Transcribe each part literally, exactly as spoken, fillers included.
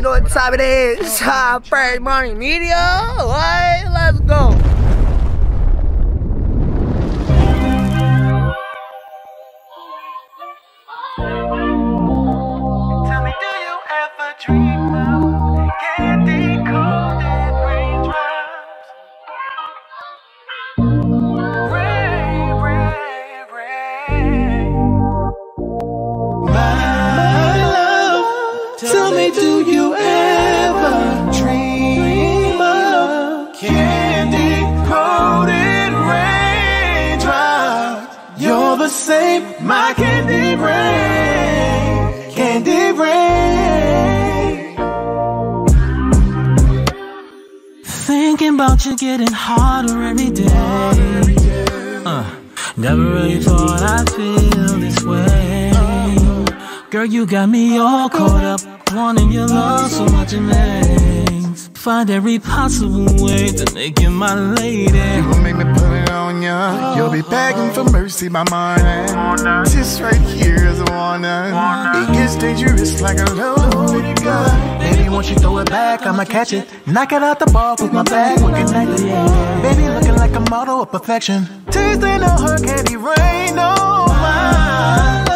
you know what time it is. Time for Money Media. All right, let's go. Tell me, do you ever dream of candy cold and raindrops? Ray, ray, ray. My love, tell me, do you ever dream of candy cold and raindrops? You're the same, my candy rain, candy rain. Thinking about you getting harder every day. Uh, never really thought I'd feel this way. Girl, you got me all caught up, wanting your love so much in things. Find every possible way to make you my lady. You gon' make me put it on ya. You'll be begging for mercy by morning. Just right here is a warning. It gets dangerous like a loaded gun. Baby, once you throw it back, I'ma catch it. Knock it out the ball with my bag, we're connected. Baby, looking like a model of perfection. Tuesday, no hurricane, rain, no mine.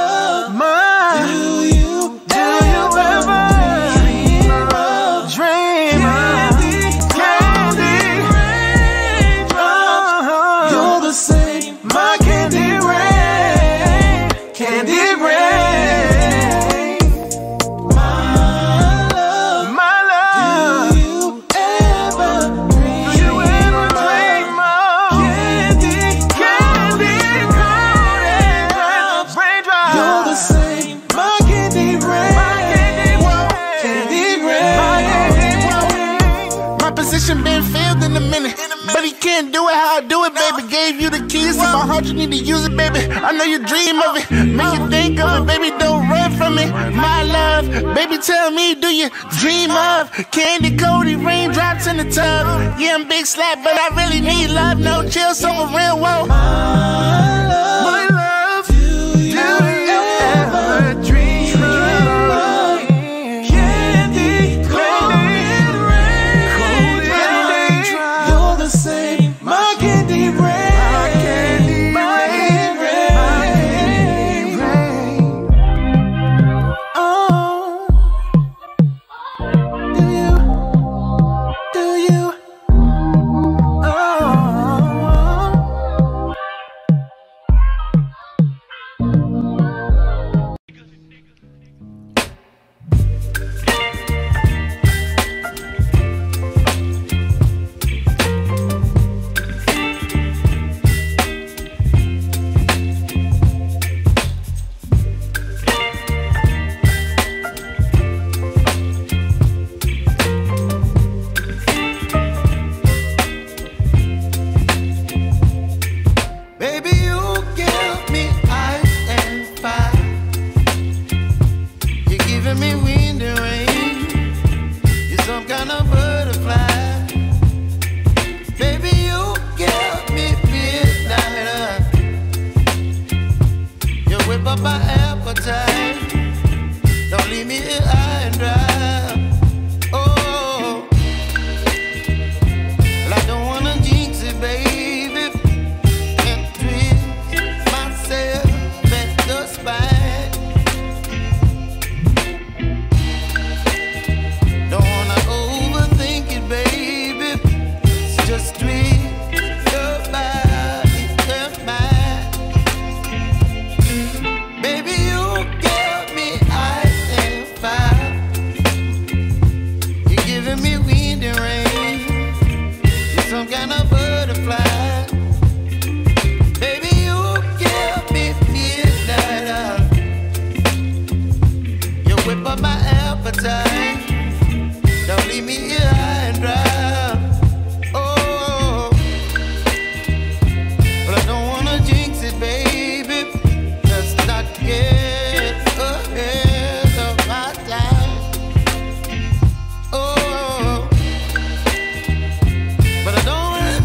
You need to use it, baby. I know you dream of it. Make you think of it, baby. Don't run from it. My love, baby, tell me, do you dream of candy coated raindrops in the tub? Yeah, I'm big slap, but I really need love. No chill, so for real, whoa. My love, my love, do you ever dream of candy coated raindrops? You're the same, my candy rain.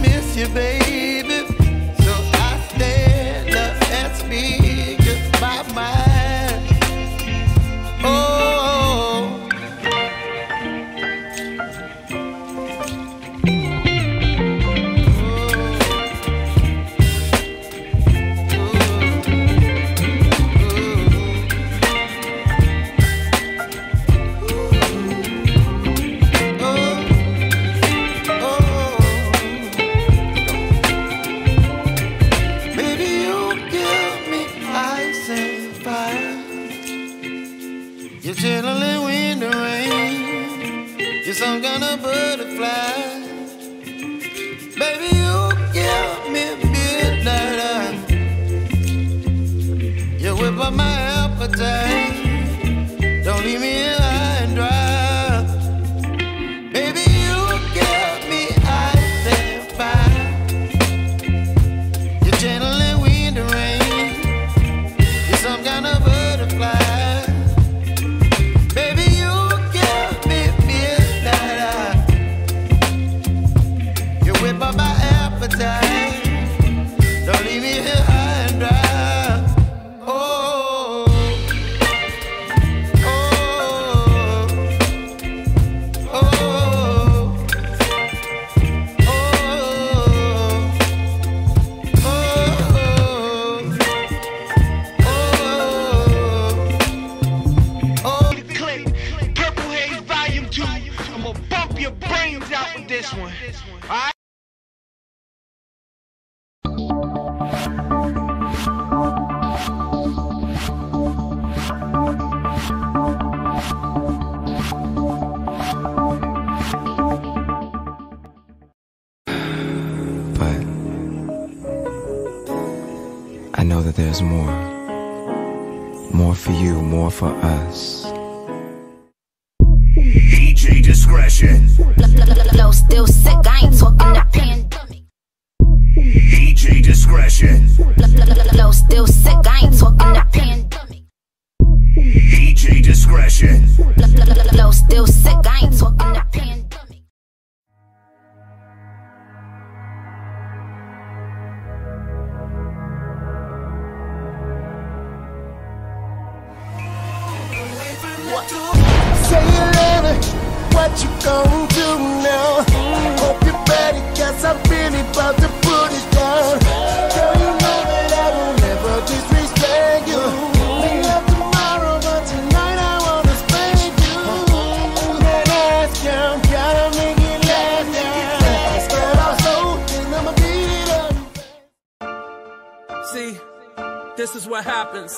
Miss of my appetite. Don't leave me in line dry. Baby, you got me identified. You're channeling wind and rain. You're some kind of butterfly. Baby, you got me feeling that I. You whip up my appetite. Don't leave me here high and dry. There's more, more for you, more for us. D J discretion. Low, still sick. I ain't talking that pandemic. D J discretion. Low, still sick. I ain't talking that pandemic. D J discretion. Low, still sick. I ain't talking that pandemic. What you gonna do now? Mm. Hope you're ready, cause I'm really about to put it down. Girl, you know that I will never disrespect you. Mm. May not tomorrow, but tonight I wanna spank you. Mm. That ass count, gotta make it last now. Spread our soul, and I'ma beat it up. See, this is what happens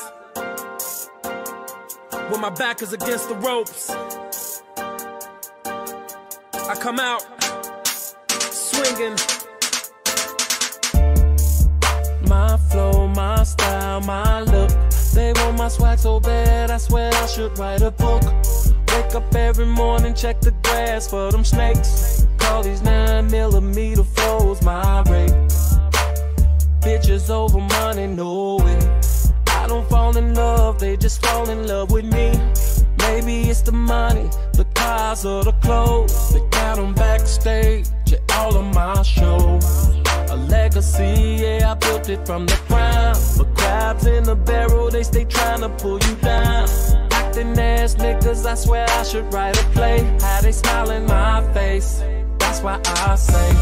when my back is against the ropes. I come out swinging. My flow, my style, my look. They want my swag so bad, I swear I should write a book. Wake up every morning, check the grass for them snakes. Call these nine millimeter flows my rape. Bitches over money, no way. I don't fall in love, they just fall in love with me. Maybe it's the money, the cars or the clothes. They got them backstage at all of my shows. A legacy, yeah, I built it from the ground. But crabs in the barrel, they stay trying to pull you down. Acting ass niggas, I swear I should write a play. How they smile in my face, that's why I say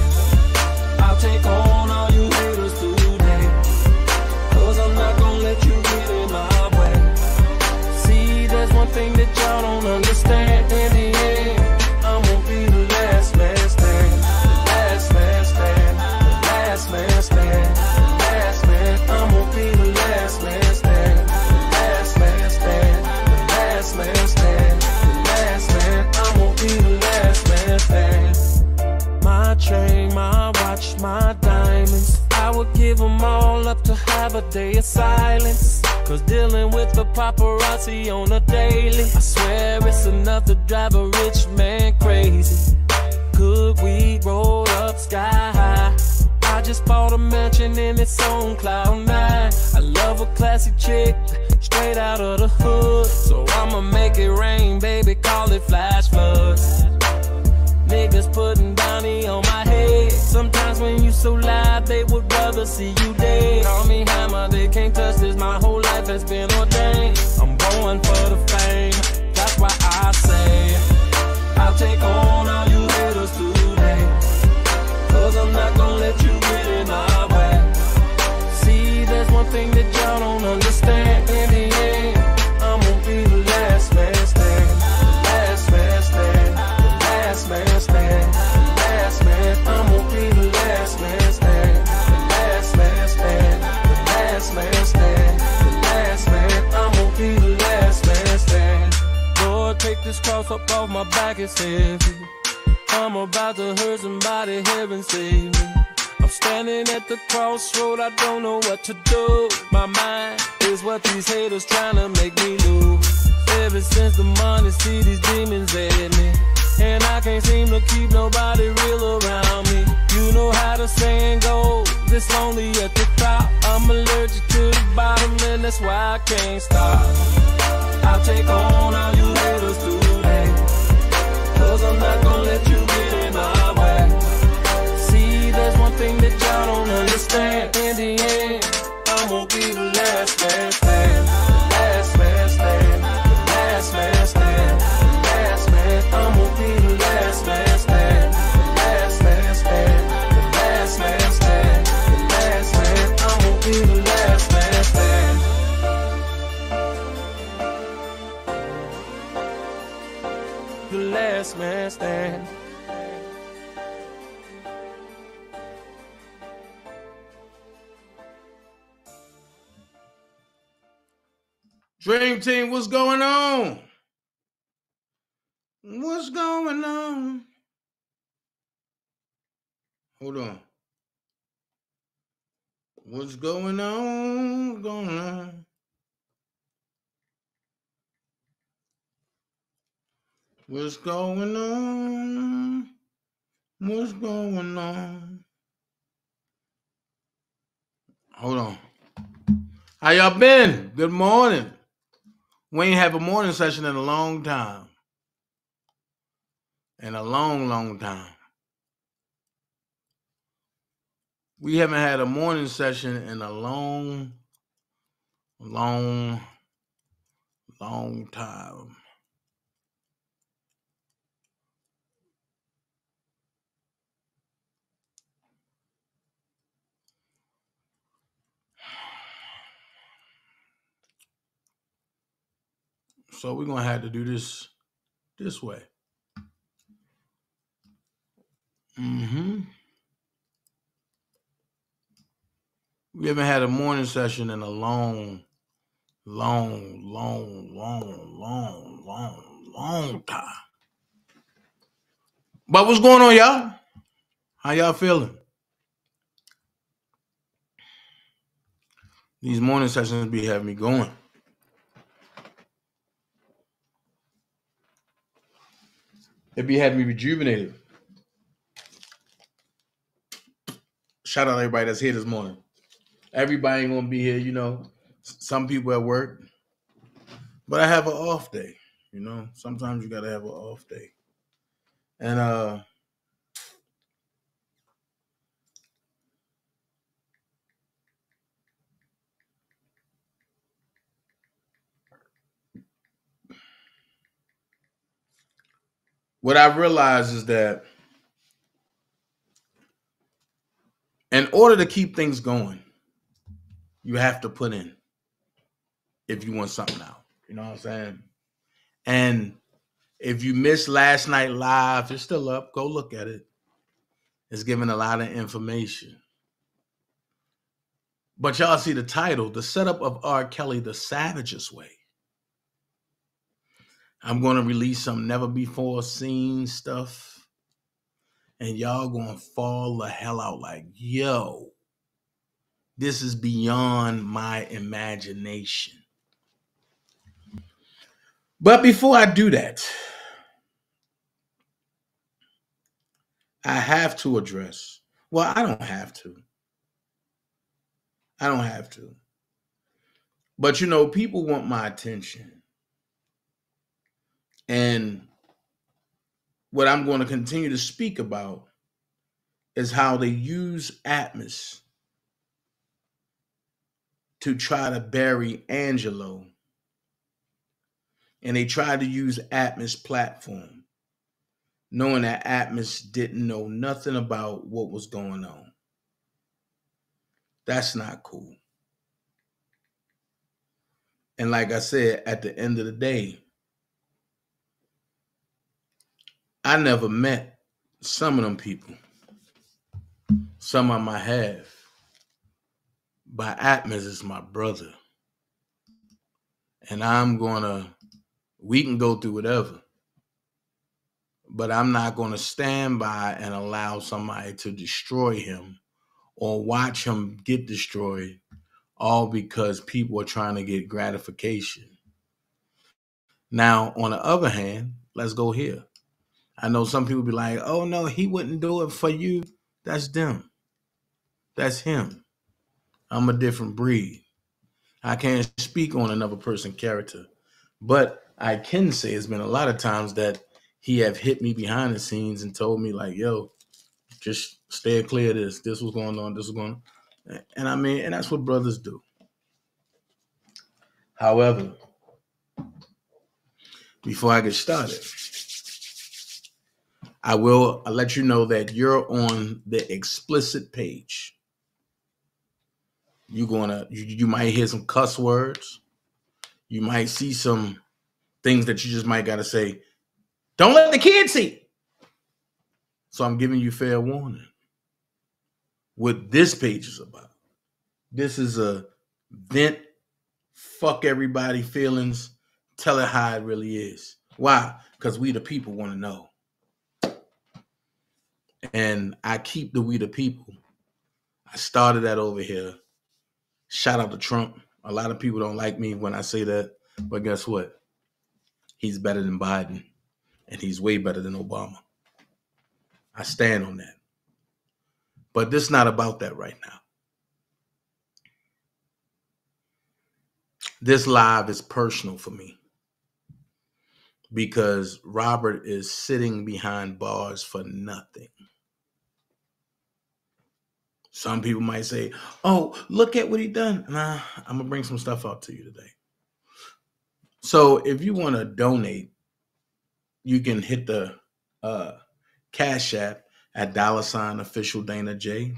I'll take on all you haters today, cause I'm not gonna let you get in my way. There's one thing that y'all don't understand. In the end, I'm gonna be the last man stand. The last man stand. The last man stand. The last man. I'm gonna be the last man stand. The last man stand. The last man stand. The last man. I'm gonna be the last man stand. My chain, my watch, my diamonds. I would give them all up to have a day of silence. Cause dealing with the paparazzi on a daily, I swear it's enough to drive a rich man crazy. Could we roll up sky high? I just bought a mansion in its own cloud nine. I love a classy chick, straight out of the hood. So I'ma make it rain, baby, call it flash floods. Niggas putting bounty on my head. Sometimes when you so live, they would rather see you dead. Call me hammer, they can't touch this. My whole life has been ordained. I'm going for the fame, that's why I say I'll take on all you haters today, cause I'm not gonna let you get in my way. See, there's one thing that y'all don't understand. In the end, I'm gonna be the last man standing. The last man standing. Last man stand, last man. I'm gonna be the last man stand, the last man stand, the last man stand, the last man. I'm gonna be the last man stand. Lord, take this cross up off my back, it's heavy. I'm about to hurt somebody, heaven save me. I Standing at the crossroad, I don't know what to do. My mind is what these haters trying to make me lose. Ever since the money, see these demons at me, and I can't seem to keep nobody real around me. You know how the saying goes, it's lonely at the top. I'm allergic to the bottom, and that's why I can't stop. I'll take on all you haters today, 'cause I'm not gonna let you get in my way. See, there's one thing that y'all don't understand. In the end, I won't be the last man standing. Last man standing. Last man standing. Last man. I won't be the last man standing. Last man standing. Last man standing. Last man. I won't be the last man standing. The last man stand. Dream Team, what's going on? What's going on? Hold on. What's going on? What's going on? What's going on? What's going on? Hold on. How y'all been? Good morning. We ain't have a morning session in a long time. In a long, long time. We haven't had a morning session in a long, long, long time. So we're gonna have to do this this way. Mm-hmm. We haven't had a morning session in a long, long, long, long, long, long, long time. But what's going on, y'all? How y'all feeling? These morning sessions be having me going. It'd be having me rejuvenated. Shout out to everybody that's here this morning. Everybody ain't gonna be here, you know. Some people at work, but I have an off day. You know, sometimes you gotta have an off day. And uh, what I realize is that in order to keep things going, you have to put in if you want something out. You know what I'm saying? And if you missed last night live, it's still up. Go look at it. It's giving a lot of information. But y'all see the title, The Setup of R. Kelly, The Savage's Way. I'm going to release some never-before-seen stuff, and y'all going to fall the hell out like, yo, this is beyond my imagination. But before I do that, I have to address, well, I don't have to. I don't have to. But, you know, people want my attention. And what I'm going to continue to speak about is how they use Atmos to try to bury Angelo. And they tried to use Atmos platform, knowing that Atmos didn't know nothing about what was going on. That's not cool. And like I said, at the end of the day, I never met some of them people. Some of them I have. But Atmos is my brother. And I'm going to, we can go through whatever. But I'm not going to stand by and allow somebody to destroy him or watch him get destroyed, all because people are trying to get gratification. Now, on the other hand, let's go here. I know some people be like, oh, no, he wouldn't do it for you. That's them. That's him. I'm a different breed. I can't speak on another person's character, but I can say it's been a lot of times that he have hit me behind the scenes and told me like, yo, just stay clear of this. This was going on. This was going on. And I mean, and that's what brothers do. However, before I get started, I will I'll let you know that you're on the explicit page. You're gonna, you, you might hear some cuss words. You might see some things that you just might gotta say, don't let the kids see. So I'm giving you fair warning. What this page is about. This is a vent, fuck everybody feelings, tell it how it really is. Why? Because we the people want to know. And I keep the we the people. I started that over here. Shout out to Trump. A lot of people don't like me when I say that, but guess what? He's better than Biden, and he's way better than Obama. I stand on that. But this is not about that right now. This live is personal for me because Robert is sitting behind bars for nothing. Some people might say, oh, look at what he done. Nah, I'm going to bring some stuff out to you today. So if you want to donate, you can hit the uh, Cash App at dollar sign official Dana Jay,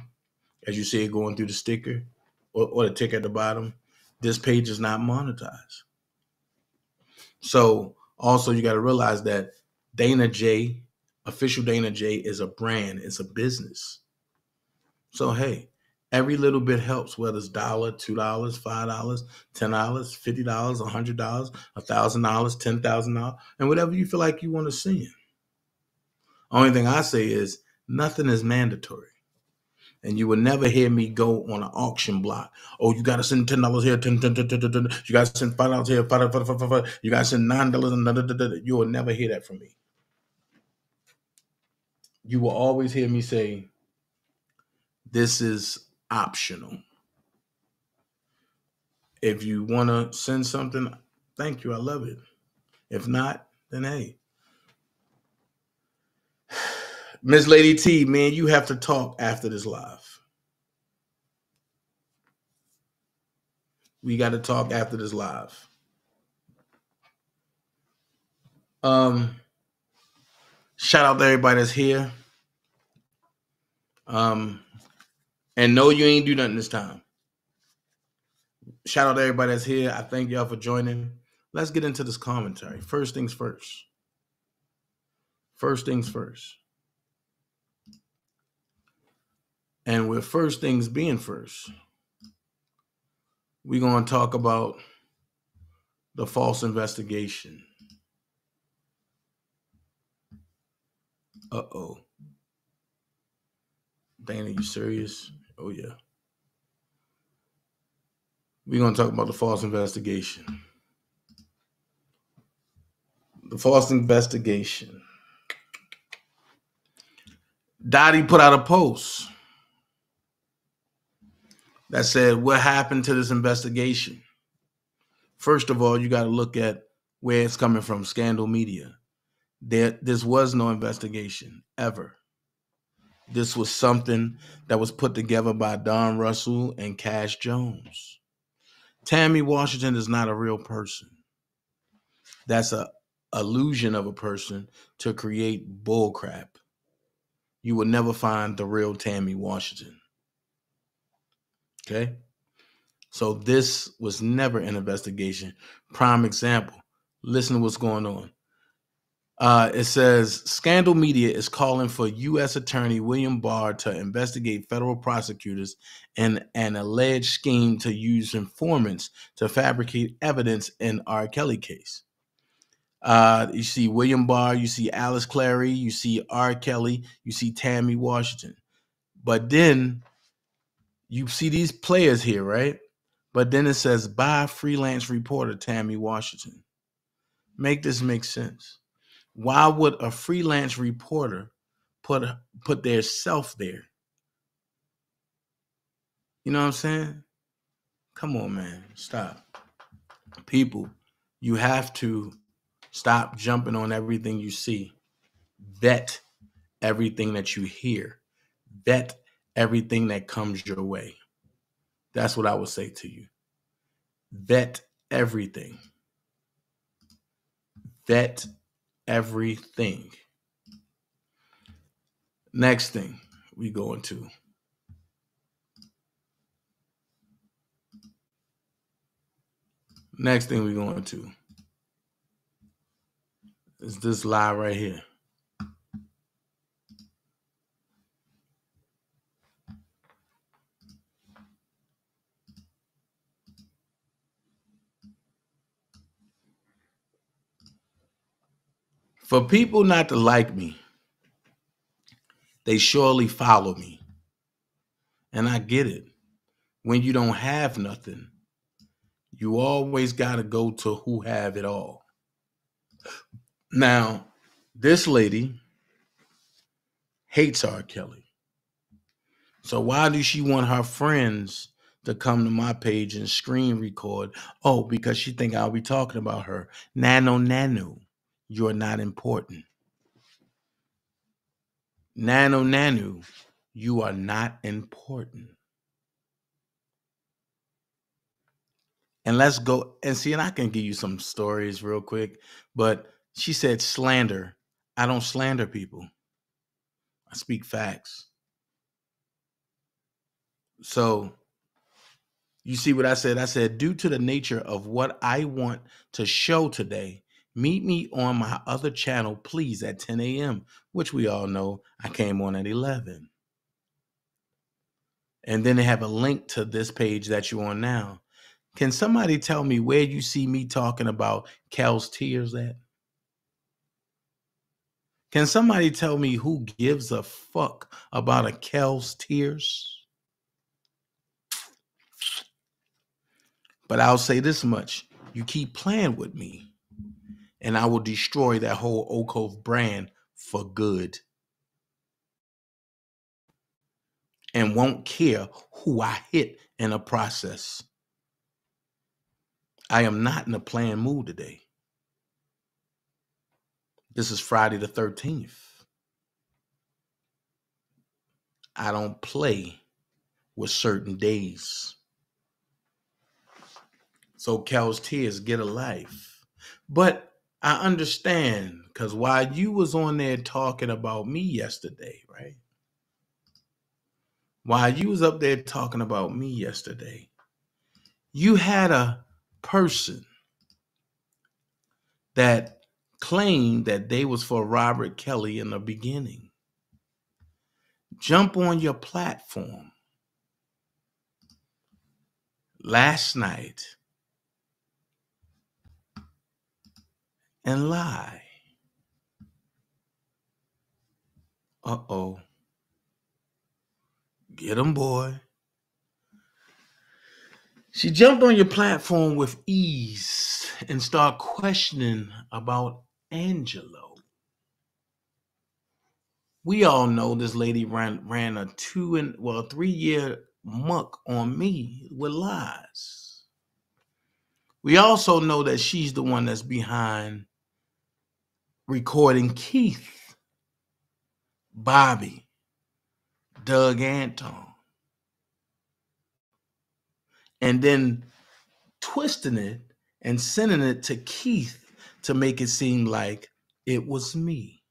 as you see it going through the sticker or, or the tick at the bottom. This page is not monetized. So also you got to realize that Dana Jay, official Dana Jay, is a brand. It's a business. So, hey, every little bit helps, whether it's dollar, two dollars, five dollars, ten dollars, fifty dollars, a hundred dollars, a thousand dollars, ten thousand dollars, and whatever you feel like you want to send. Only thing I say is nothing is mandatory. And you will never hear me go on an auction block. Oh, you got to send ten dollars here, ten, ten, ten, ten, ten, ten. You got to send five dollars here, five dollars, five dollars, five dollars, five dollars. You got to send nine dollars. You will never hear that from me. You will always hear me say, this is optional. If you want to send something, thank you. I love it. If not, then hey. Miss Lady T, man, you have to talk after this live. We got to talk after this live. Um, shout out to everybody that's here. Um, and no, you ain't do nothing this time. Shout out to everybody that's here. I thank y'all for joining. Let's get into this commentary. First things first. First things first. And with first things being first, we're going to talk about the false investigation. Uh-oh. Dana, you serious? Oh, yeah. We're going to talk about the false investigation. The false investigation. Dottie put out a post that said, what happened to this investigation? First of all, you got to look at where it's coming from, Scandal Media. There, this was no investigation, ever. This was something that was put together by Don Russell and Cash Jones. Tammy Washington is not a real person. That's an illusion of a person to create bullcrap. You will never find the real Tammy Washington. Okay, so this was never an investigation. Prime example. Listen to what's going on. Uh, it says Scandal Media is calling for U S Attorney William Barr to investigate federal prosecutors in an alleged scheme to use informants to fabricate evidence in R. Kelly case. Uh, you see William Barr, you see Alice Clary, you see R. Kelly, you see Tammy Washington. But then you see these players here, right? But then it says, by freelance reporter Tammy Washington. Make this make sense. Why would a freelance reporter put, put their self there? You know what I'm saying? Come on, man. Stop. People, you have to stop jumping on everything you see. Vet everything that you hear. Vet everything that comes your way. That's what I would say to you. Vet everything. Vet everything. Next thing we go into. Next thing we're going to is this lie right here. For people not to like me, they surely follow me. And I get it. When you don't have nothing, you always got to go to who have it all. Now, this lady hates R. Kelly. So why does she want her friends to come to my page and screen record? Oh, because she think I'll be talking about her. Nano, nano, you're not important. Nano, nano, you are not important. And let's go and see, and I can give you some stories real quick, but she said slander. I don't slander people. I speak facts. So you see what I said? I said, due to the nature of what I want to show today, meet me on my other channel, please, at ten a m, which we all know I came on at eleven. And then they have a link to this page that you're on now. Can somebody tell me where you see me talking about Kel's tears at? Can somebody tell me who gives a fuck about a Kel's tears? But I'll say this much. You keep playing with me, and I will destroy that whole Oak Cove brand for good. And won't care who I hit in the process. I am not in a playing mood today. This is Friday the thirteenth. I don't play with certain days. So Kel's tears, get a life. But I understand, because while you was on there talking about me yesterday, right? While you was up there talking about me yesterday, you had a person that claimed that they was for Robert Kelly in the beginning. Jump on your platform. Last night and lie. Uh-oh. Get him, boy. She jumped on your platform with ease and started questioning about Angelo. We all know this lady ran ran a two and well three year muck on me with lies. We also know that she's the one that's behind recording Keith, Bobby, Doug Anton. And then twisting it and sending it to Keith to make it seem like it was me.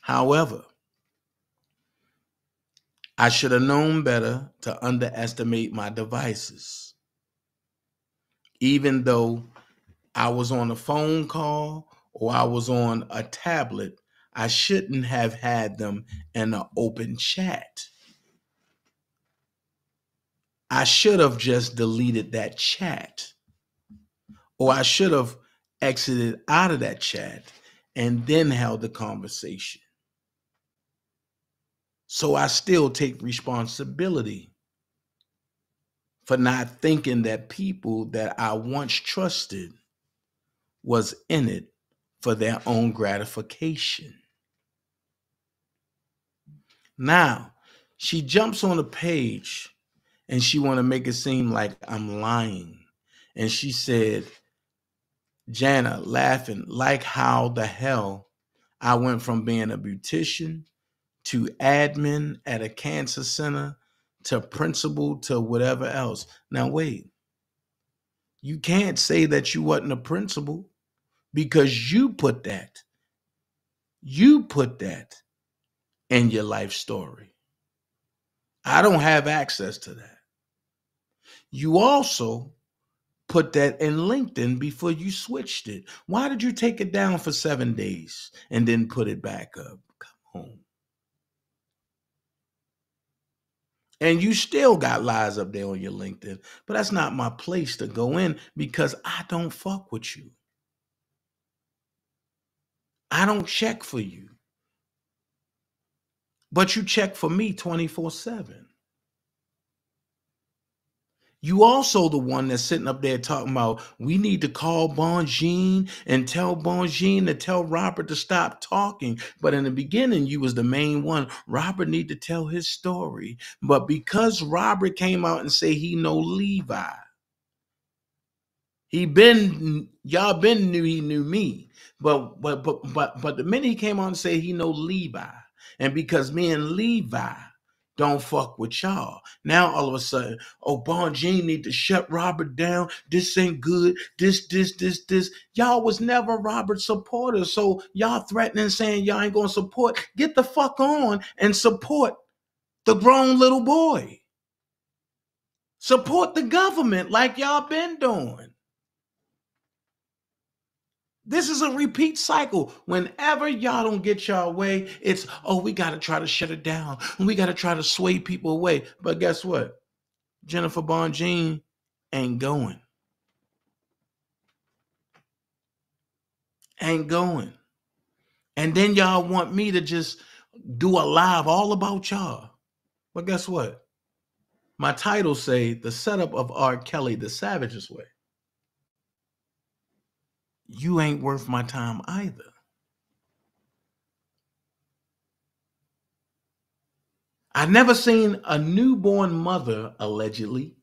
However, I should have known better to underestimate my devices. Even though I was on a phone call or I was on a tablet, I shouldn't have had them in an open chat. I should have just deleted that chat, or I should have exited out of that chat and then held the conversation. So I still take responsibility for not thinking that people that I once trusted was in it for their own gratification. Now, she jumps on the page and she want to make it seem like I'm lying. And she said, Jana, laughing, like how the hell I went from being a beautician to admin at a cancer center to principal to whatever else. Now, wait, you can't say that you wasn't a principal because you put that, you put that in your life story. I don't have access to that. You also put that in LinkedIn before you switched it. Why did you take it down for seven days and then put it back up? Come on. And you still got lies up there on your LinkedIn, but that's not my place to go in because I don't fuck with you. I don't check for you. But you check for me twenty-four seven. You also the one that's sitting up there talking about we need to call Bonjean and tell Bonjean to tell Robert to stop talking. But in the beginning, you was the main one. Robert need to tell his story. But because Robert came out and say he know Levi, he been y'all been knew he knew me. But but but but but the minute he came out and said he know Levi, and because me and Levi don't fuck with y'all. Now, all of a sudden, oh, Bonjean need to shut Robert down. This ain't good. This, this, this, this. Y'all was never Robert's supporters. So y'all threatening saying y'all ain't going to support. Get the fuck on and support the grown little boy. Support the government like y'all been doing. This is a repeat cycle. Whenever y'all don't get y'all way, it's, oh, we got to try to shut it down. We got to try to sway people away. But guess what? Jennifer Bonjean ain't going. Ain't going. And then y'all want me to just do a live all about y'all. But guess what? My title say, The Setup of R. Kelly, The Savage's Way. You ain't worth my time either. I've never seen a newborn mother, allegedly,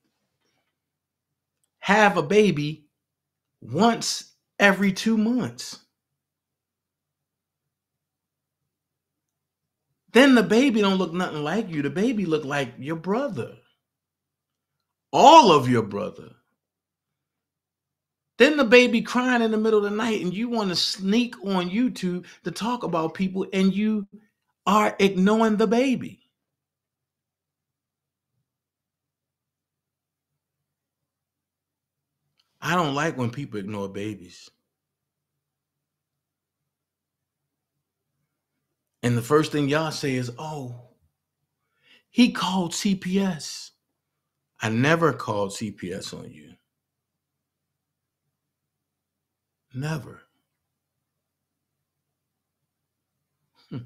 have a baby once every two months. Then the baby don't look nothing like you. The baby look like your brother. All of your brother. Then the baby crying in the middle of the night and you want to sneak on YouTube to talk about people and you are ignoring the baby. I don't like when people ignore babies. And the first thing y'all say is, oh, he called C P S. I never called C P S on you. Never. Hmm.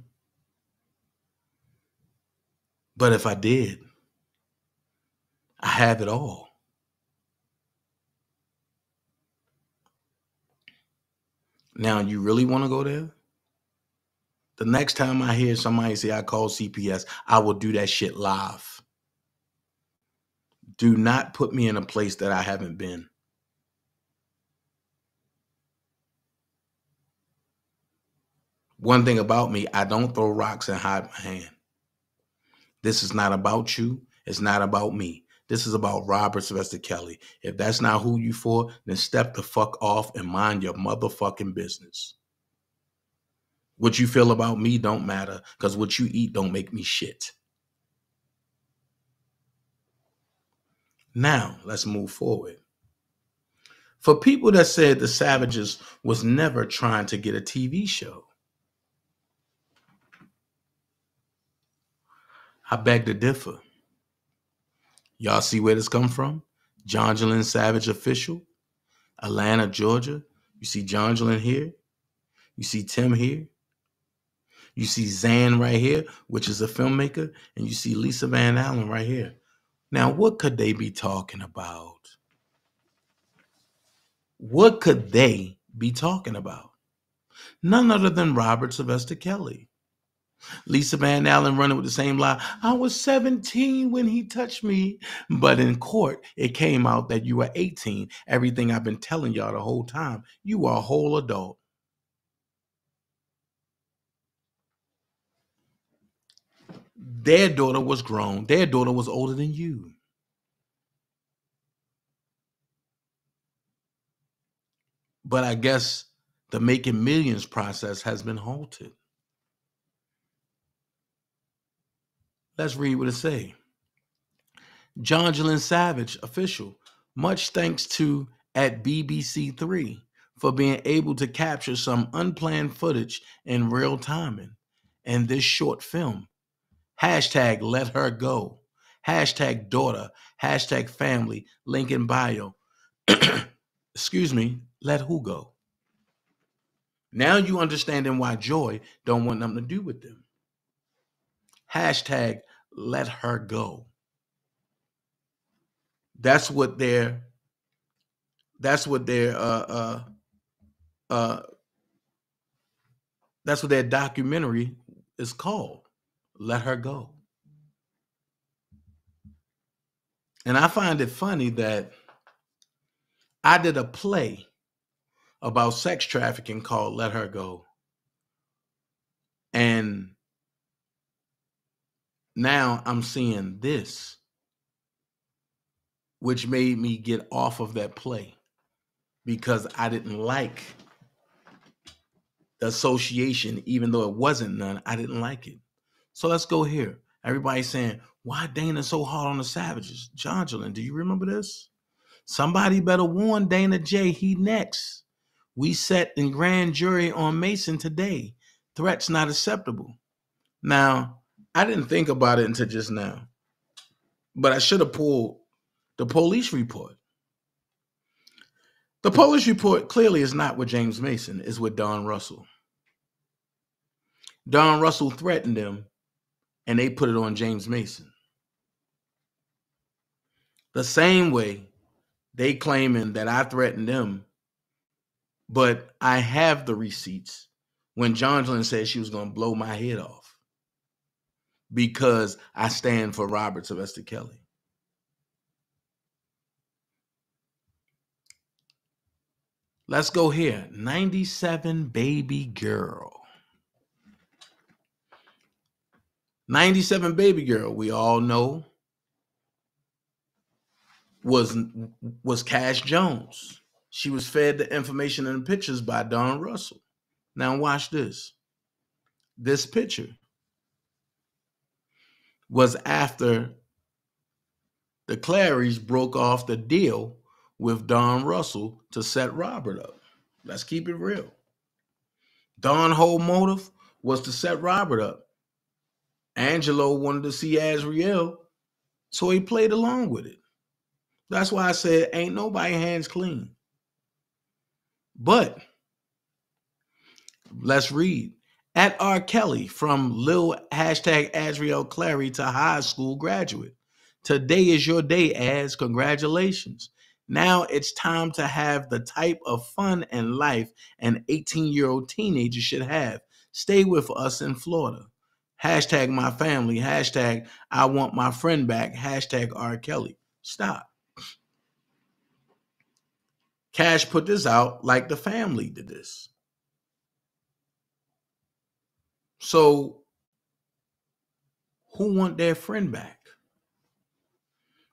But if I did, I have it all. Now, you really want to go there? The next time I hear somebody say I call C P S, I will do that shit live. Do not put me in a place that I haven't been. One thing about me, I don't throw rocks and hide my hand. This is not about you. It's not about me. This is about Robert Sylvester Kelly. If that's not who you for, then step the fuck off and mind your motherfucking business. What you feel about me don't matter because what you eat don't make me shit. Now, let's move forward. For people that said the Savages was never trying to get a T V show, I beg to differ. Y'all see where this come from? Jonjelyn Savage official, Atlanta, Georgia. You see Jonjelyn here. You see Tim here. You see Zan right here, which is a filmmaker, and you see Lisa Van Allen right here. Now, what could they be talking about? What could they be talking about? None other than Robert Sylvester Kelly. Lisa Van Allen running with the same lie. I was seventeen when he touched me. But in court, it came out that you were eighteen. Everything I've been telling y'all the whole time, you are a whole adult. Their daughter was grown. Their daughter was older than you. But I guess the Making Millions process has been halted. Let's read what it say. Jonjelyn Savage, official. Much thanks to at B B C three for being able to capture some unplanned footage in real timing in this short film. Hashtag let her go. Hashtag daughter. Hashtag family. Link in bio. Excuse me. Let who go? Now you understanding why Joy don't want nothing to do with them. Hashtag let her go. That's what their. That's what their. Uh, uh, uh, that's what their documentary is called. Let her go. And I find it funny that I did a play about sex trafficking called Let Her Go. And now I'm seeing this, which made me get off of that play because I didn't like the association, even though it wasn't none. I didn't like it. So let's go here. Everybody's saying, why Dana so hard on the Savages? Jonjelyn, do you remember this? Somebody better warn Dana Jay, he next. We set in grand jury on Mason today. Threats not acceptable. Now, I didn't think about it until just now, but I should have pulled the police report. The police report clearly is not with James Mason, it's with Don Russell. Don Russell threatened them, and they put it on James Mason. The same way they claiming that I threatened them, but I have the receipts when Jonjelyn said she was going to blow my head off because I stand for Robert Sylvester Kelly. Let's go here. ninety-seven baby girl. ninety-seven baby girl, we all know, was was Cash Jones. She was fed the information and the pictures by Don Russell. Now watch this. This picture was after the Clarys broke off the deal with Don Russell to set Robert up. Let's keep it real. Don's whole motive was to set Robert up. Angelo wanted to see Azriel, so he played along with it. That's why I said, ain't nobody hands clean. But let's read. At R. Kelly, from Lil hashtag Azriel Clary to high school graduate. Today is your day, Az. Congratulations. Now it's time to have the type of fun and life an eighteen-year-old teenager should have. Stay with us in Florida. Hashtag my family. Hashtag I want my friend back. Hashtag R. Kelly. Stop. Cash put this out like the family did this. So who want their friend back?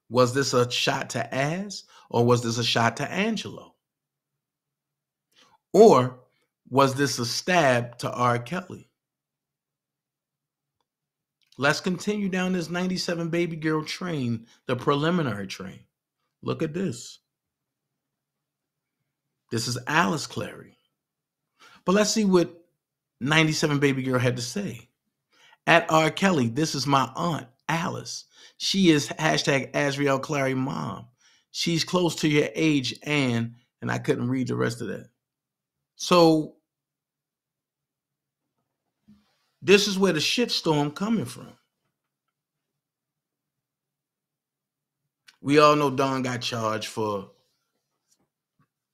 Was this a shot to Az or was this a shot to Angelo? Or was this a stab to R. Kelly? Let's continue down this ninety-seven baby girl train, the preliminary train. Look at this. This is Alice Clary. But let's see what ninety-seven baby girl had to say. At R. Kelly, this is my aunt, Alice. She is hashtag Azriel Clary mom. She's close to your age, and, and I couldn't read the rest of that. So This is where the shitstorm coming from. We all know Don got charged for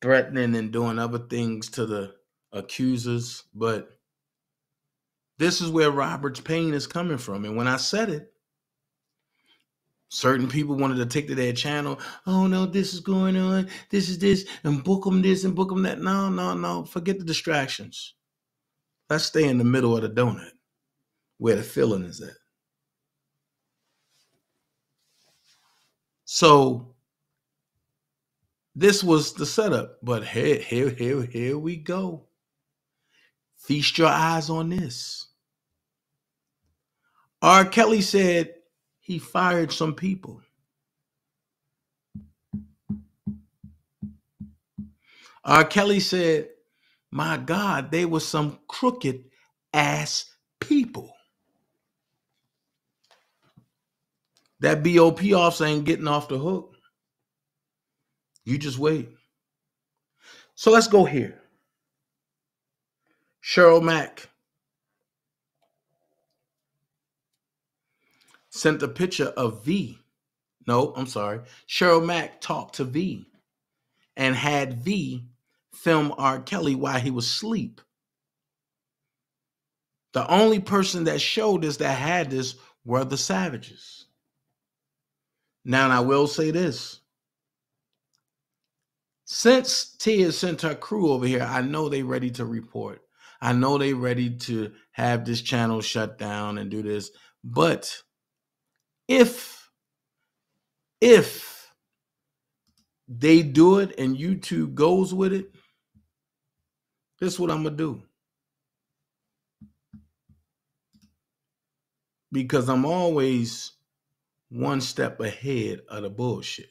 threatening and doing other things to the accusers, but this is where Robert's pain is coming from. And when I said it, certain people wanted to take to their channel, oh no, this is going on, this is this, and book them this and book them that. No, no, no, forget the distractions. Let's stay in the middle of the donut where the feeling is at. So this was the setup, but here, here, here, here we go. Feast your eyes on this. R. Kelly said he fired some people. R. Kelly said, my God, they were some crooked ass people. That B O P officer ain't getting off the hook. You just wait. So let's go here. Cheryl Mack sent a picture of V. No, I'm sorry. Cheryl Mack talked to V and had V film R. Kelly while he was asleep. The only person that showed this, that had this, were the Savages. Now, and I will say this. Since Tia sent her crew over here, I know they ready to report. I know they ready to have this channel shut down and do this. But if, if they do it and YouTube goes with it, this is what I'm going to do. Because I'm always one step ahead of the bullshit.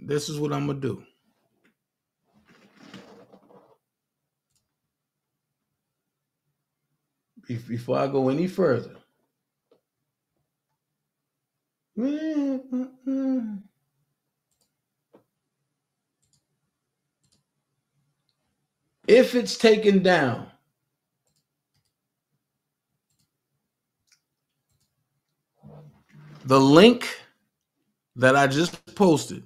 This is what I'm going to do. Before I go any further. If it's taken down, the link that I just posted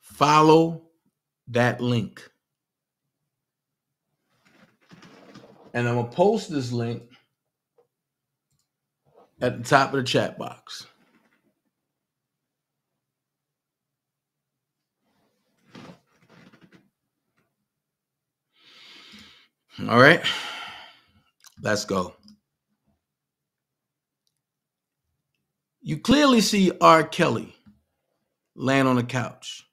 follow that link. And I'm going to post this link at the top of the chat box. All right, let's go. You clearly see R. Kelly laying on the couch.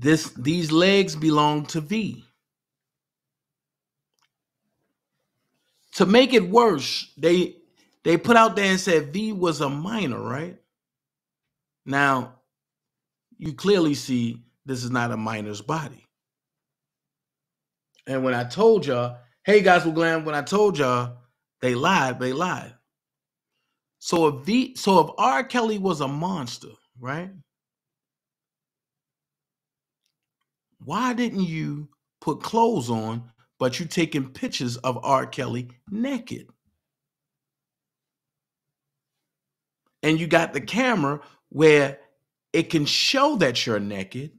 This, these legs belong to V. To make it worse, they they put out there and said V was a minor, right? Now, you clearly see this is not a minor's body. And when I told y'all, hey, Gospel Glam, when I told y'all, they lied, they lied. So if V, so if R. Kelly was a monster, right? Why didn't you put clothes on, but you taking pictures of R. Kelly naked? And you got the camera where it can show that you're naked,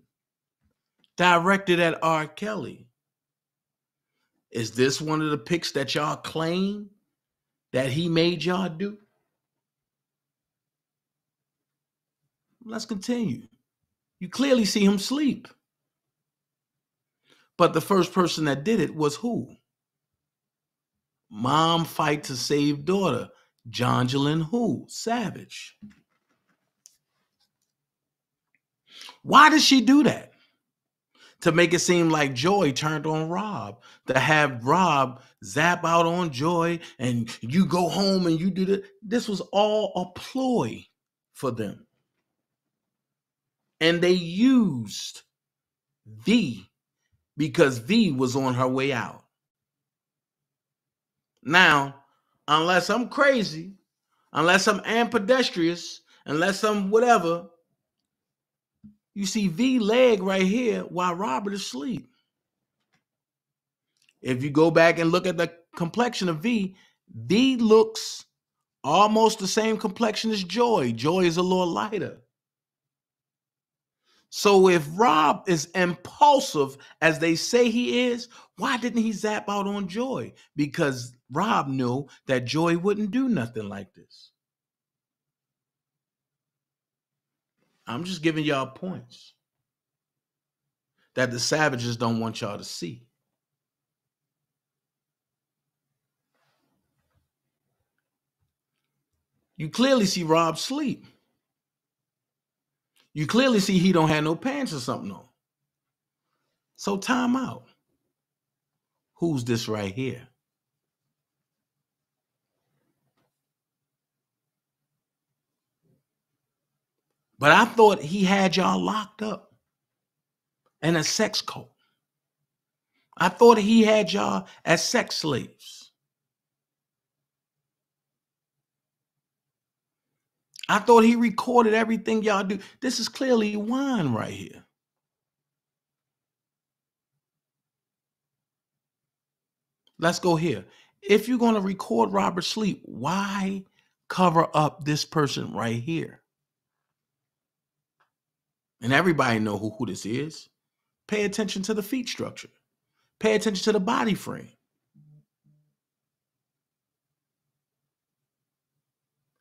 directed at R. Kelly. Is this one of the pics that y'all claim that he made y'all do? Let's continue. You clearly see him sleep. But the first person that did it was who? Mom fight to save daughter. Jonjelyn who? Savage. Why did she do that? To make it seem like Joy turned on Rob. To have Rob zap out on Joy and you go home and you do that. This was all a ploy for them. And they used the because V was on her way out. Now, unless I'm crazy, unless I'm ambidextrous, unless I'm whatever, You see V leg right here while Robert is asleep. If you go back and look at the complexion of V, V looks almost the same complexion as Joy. Joy is a little lighter. So if Rob is impulsive, as they say he is, why didn't he zap out on Joy? Because Rob knew that Joy wouldn't do nothing like this. I'm just giving y'all points that the Savages don't want y'all to see. You clearly see Rob sleep. You clearly see he don't have no pants or something on. So time out. Who's this right here? But I thought he had y'all locked up in a sex cult. I thought he had y'all as sex slaves. I thought he recorded everything y'all do. This is clearly wine right here. Let's go here. If you're going to record Robert sleep, why cover up this person right here? And everybody know who, who this is. Pay attention to the feet structure. Pay attention to the body frame.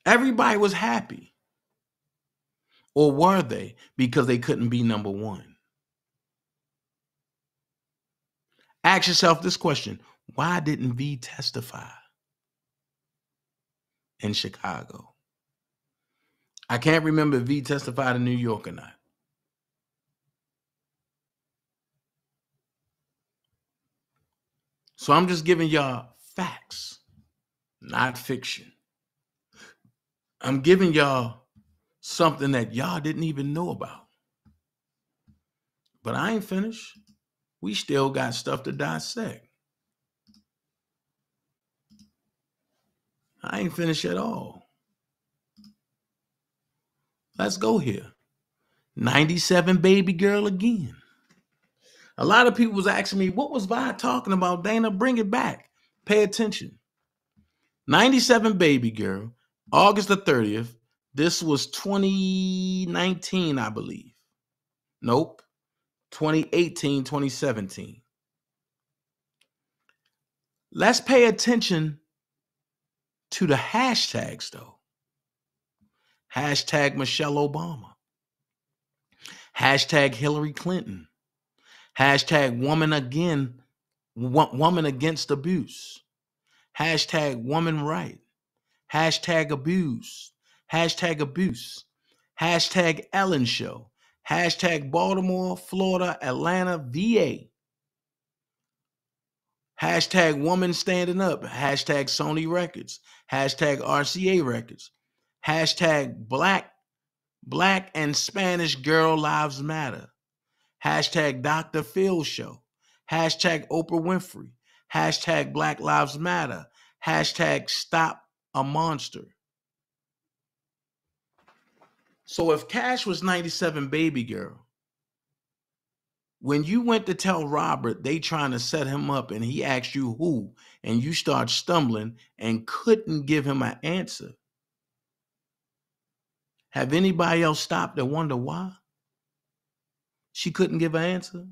Everybody was happy, or were they? Because they couldn't be number one. Ask yourself this question. Why didn't V testify in Chicago? I can't remember if V testified in New York or not. So I'm just giving y'all facts, not fiction. I'm giving y'all something that y'all didn't even know about. But I ain't finished. We still got stuff to dissect. I ain't finished at all. Let's go here. ninety-seven baby girl again. A lot of people was asking me, what was Vi talking about, Dana? Bring it back. Pay attention. ninety-seven baby girl. August the thirtieth, this was twenty nineteen, I believe. Nope, twenty eighteen, twenty seventeen. Let's pay attention to the hashtags, though. Hashtag Michelle Obama. Hashtag Hillary Clinton. Hashtag woman again, woman against abuse. Hashtag woman right. Hashtag abuse, hashtag abuse, hashtag Ellen show, hashtag Baltimore, Florida, Atlanta, V A, hashtag woman standing up, hashtag Sony Records, hashtag R C A Records, hashtag black, black and Spanish girl lives matter, hashtag Doctor Phil show, hashtag Oprah Winfrey, hashtag Black Lives Matter, hashtag stop a monster. So if Cash was ninety-seven baby girl, when you went to tell Robert they trying to set him up and he asked you who, and you start stumbling and couldn't give him an answer, have anybody else stopped to wonder why she couldn't give an answer?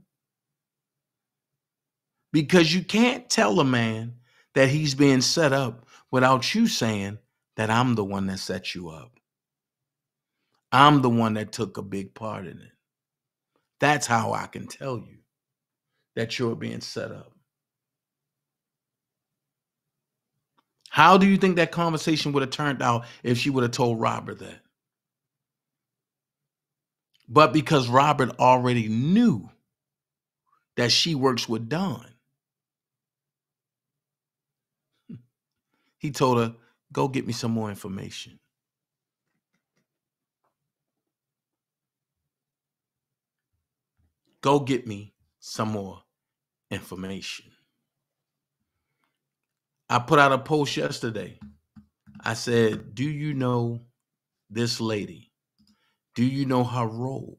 Because you can't tell a man that he's being set up without you saying that I'm the one that set you up. I'm the one that took a big part in it. That's how I can tell you that you're being set up. How do you think that conversation would have turned out if she would have told Robert that? But because Robert already knew that she works with Don, he told her, go get me some more information. Go get me some more information. I put out a post yesterday. I said, do you know this lady? Do you know her role?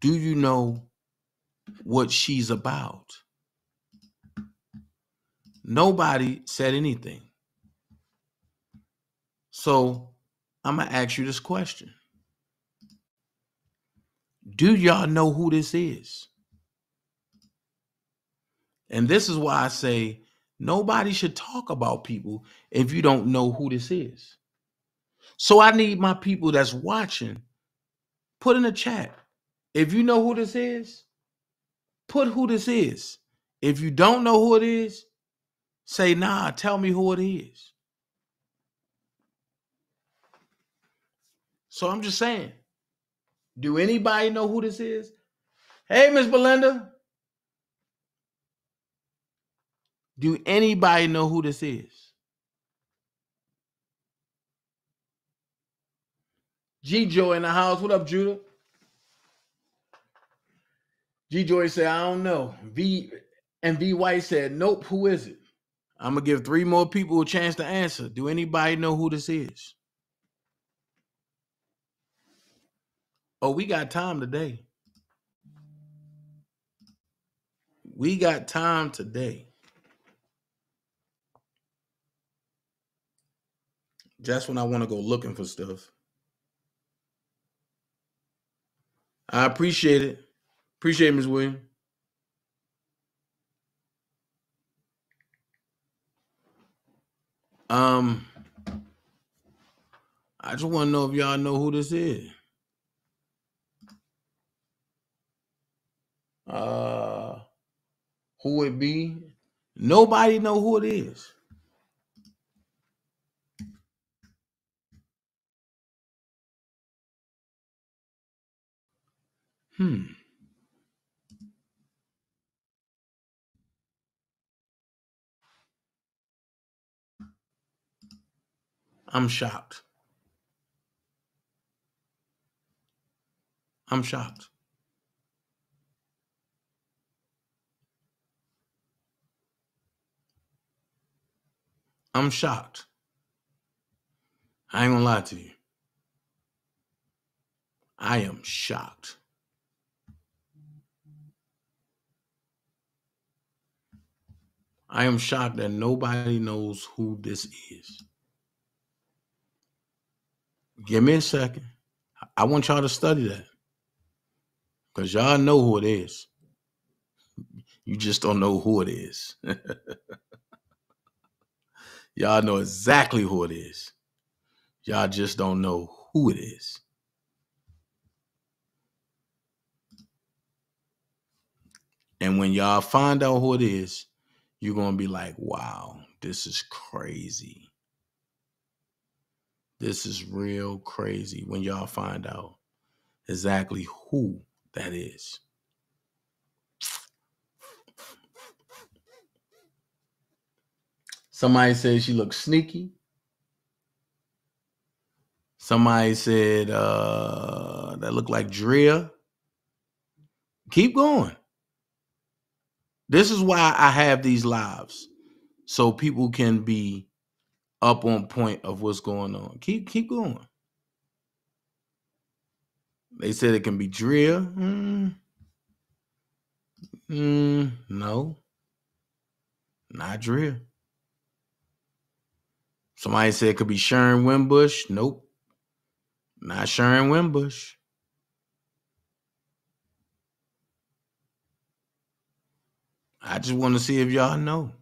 Do you know what she's about? Nobody said anything. So I'm going to ask you this question. Do y'all know who this is? And this is why I say nobody should talk about people if you don't know who this is. So I need my people that's watching, put in the chat. If you know who this is, put who this is. If you don't know who it is, say, nah, tell me who it is. So I'm just saying, do anybody know who this is? Hey, Miss Belinda. Do anybody know who this is? G Joy in the house. What up, Judah? G Joy said, I don't know. V and V White said, nope, who is it? I'm gonna give three more people a chance to answer. Do anybody know who this is? Oh, we got time today. We got time today. That's when I want to go looking for stuff. I appreciate it. Appreciate it, Miz William. Um, I just want to know if y'all know who this is. Uh, who it be? Nobody know who it is. Hmm. I'm shocked. I'm shocked. I'm shocked. I ain't gonna lie to you. I am shocked. I am shocked that nobody knows who this is. Give me a second. I want y'all to study that, because y'all know who it is. You just don't know who it is. Y'all know exactly who it is. Y'all just don't know who it is. And when y'all find out who it is, you're going to be like, wow, this is crazy. This is real crazy when y'all find out exactly who that is. Somebody said she looks sneaky. Somebody said uh, that looked like Drea. Keep going. This is why I have these lives, so people can be up on point of what's going on. Keep keep going. They said it can be Drea. Mm. Mm, no, not Drea. Somebody said it could be Sharon Wimbush. Nope, not Sharon Wimbush. I just want to see if y'all know.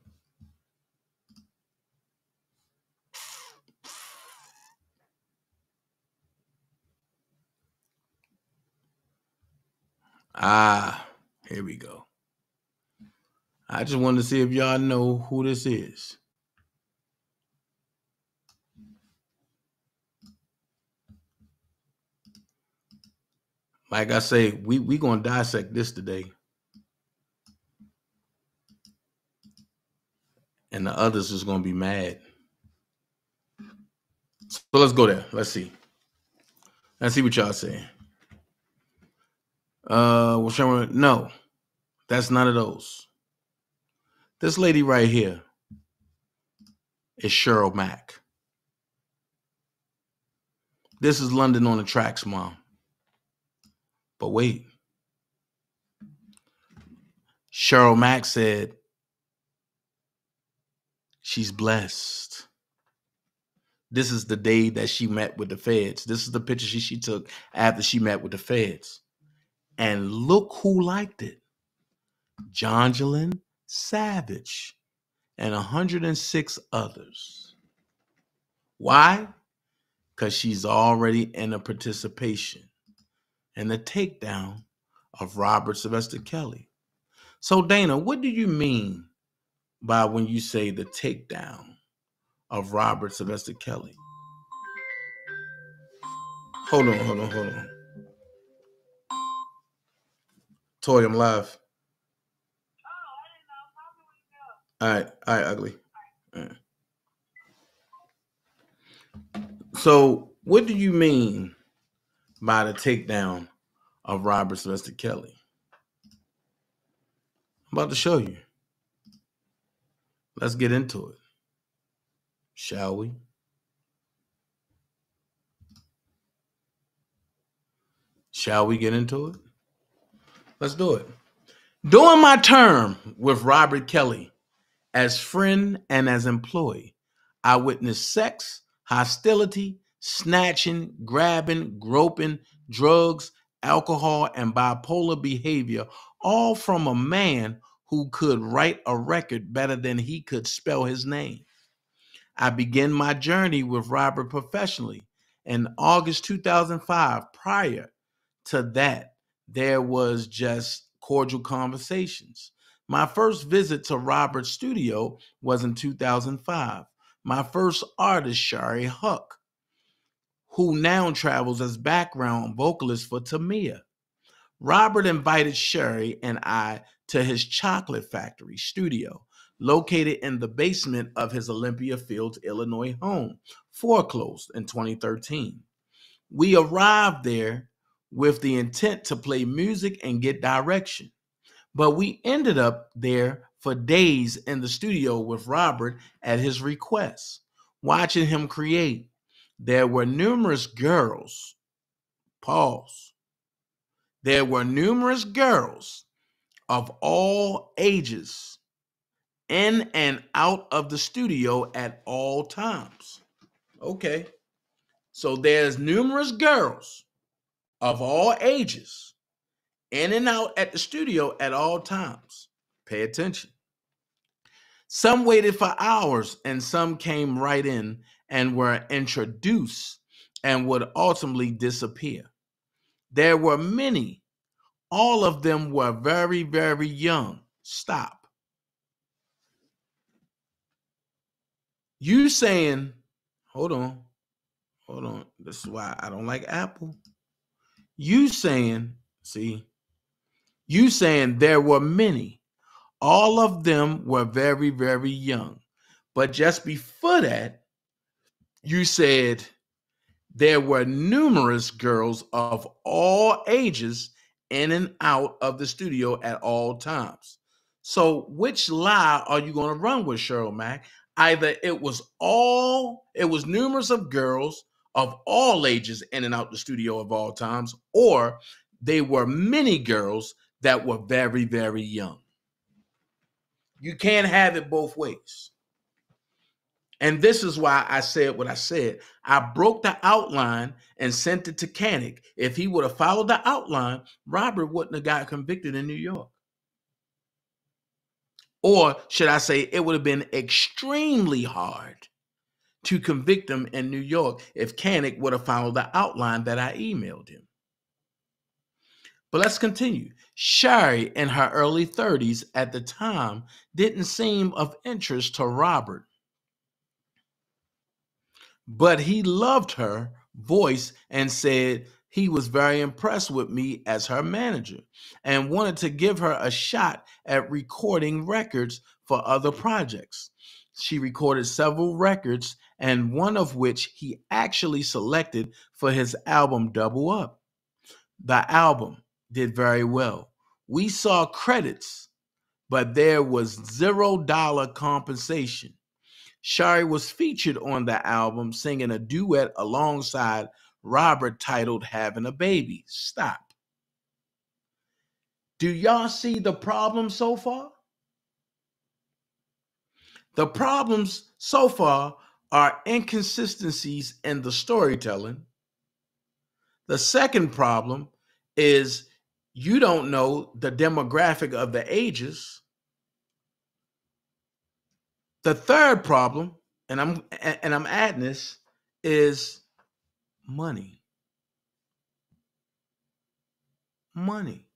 Ah, here we go. I just want to see if y'all know who this is. Like I say, we we gonna dissect this today. And the others is going to be mad. So let's go there. Let's see. Let's see what y'all saying. Uh, well, Sharon, no, that's none of those. This lady right here is Cheryl Mack. This is London on the Tracks, mom. But wait, Cheryl Mack said, she's blessed. This is the day that she met with the feds. This is the picture she, she took after she met with the feds. And look who liked it. Jonjelyn Savage and one hundred six others. Why? Because she's already in a participation and the takedown of Robert Sylvester Kelly. So Dana, what do you mean by when you say the takedown of Robert Sylvester Kelly? Hold on, hold on, hold on. Toy, I'm live. All right, all right, ugly. All right. So what do you mean by the takedown of Robert Sylvester Kelly? I'm about to show you. Let's get into it, shall we? Shall we get into it? Let's do it. During my term with Robert Kelly, as friend and as employee, I witnessed sex, hostility, snatching, grabbing, groping, drugs, alcohol, and bipolar behavior, all from a man who could write a record better than he could spell his name. I began my journey with Robert professionally in August two thousand five. Prior to that, there was just cordial conversations. My first visit to Robert's studio was in two thousand five. My first artist, Shari Huck, who now travels as background vocalist for Tamia. Robert invited Shari and I to his chocolate factory studio, located in the basement of his Olympia Fields, Illinois home, foreclosed in twenty thirteen. We arrived there with the intent to play music and get direction, but we ended up there for days in the studio with Robert at his request, watching him create. There were numerous girls, pause. There were numerous girls of all ages in and out of the studio at all times. Okay, so there's numerous girls of all ages in and out at the studio at all times. Pay attention. Some waited for hours and some came right in and were introduced and would ultimately disappear. There were many. All of them were very, very young. Stop. You saying, hold on, hold on. This is why I don't like Apple. You saying, see, you saying there were many. All of them were very, very young. But just before that, you said, there were numerous girls of all ages in and out of the studio at all times. So which lie are you going to run with, Cheryl Mack? Either it was all, it was numerous of girls of all ages in and out the studio of all times, or they were many girls that were very, very young. You can't have it both ways. And this is why I said what I said. I broke the outline and sent it to Canick. If he would have followed the outline, Robert wouldn't have got convicted in New York. Or should I say, it would have been extremely hard to convict him in New York if Canick would have followed the outline that I emailed him. But let's continue. Shari, in her early thirties at the time, didn't seem of interest to Robert, but he loved her voice and said he was very impressed with me as her manager and wanted to give her a shot at recording records for other projects. She recorded several records, and one of which he actually selected for his album Double Up. The album did very well. We saw credits, but there was zero dollar compensation. Shari was featured on the album singing a duet alongside Robert titled Having a Baby. Stop. Do y'all see the problem so far? The problems so far are inconsistencies in the storytelling. The second problem is you don't know the demographic of the ages. The third problem, and I'm and I'm adding this, is money. Money.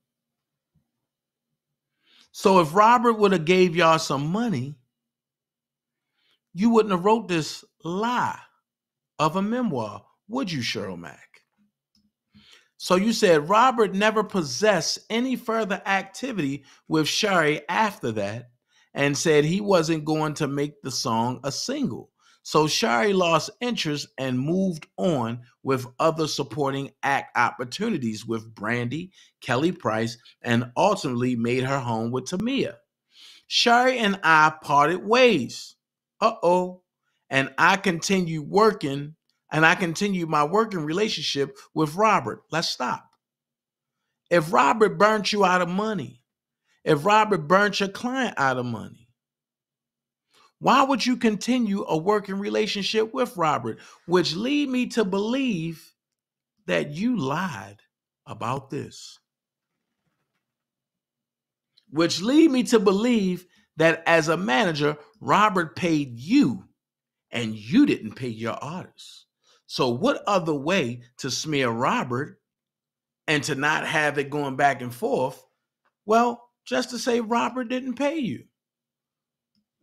So if Robert would have gave y'all some money, you wouldn't have wrote this lie of a memoir, would you, Cheryl Mack? So you said Robert never possessed any further activity with Shari after that and said he wasn't going to make the song a single. So Shari lost interest and moved on with other supporting act opportunities with Brandy, Kelly Price, and ultimately made her home with Tamia. Shari and I parted ways. Uh-oh. And I continue working, and I continue my working relationship with Robert. Let's stop. If Robert burnt you out of money, if Robert burnt your client out of money, why would you continue a working relationship with Robert? Which lead me to believe that you lied about this. Which lead me to believe that as a manager, Robert paid you and you didn't pay your artists. So what other way to smear Robert and to not have it going back and forth? Well, just to say Robert didn't pay you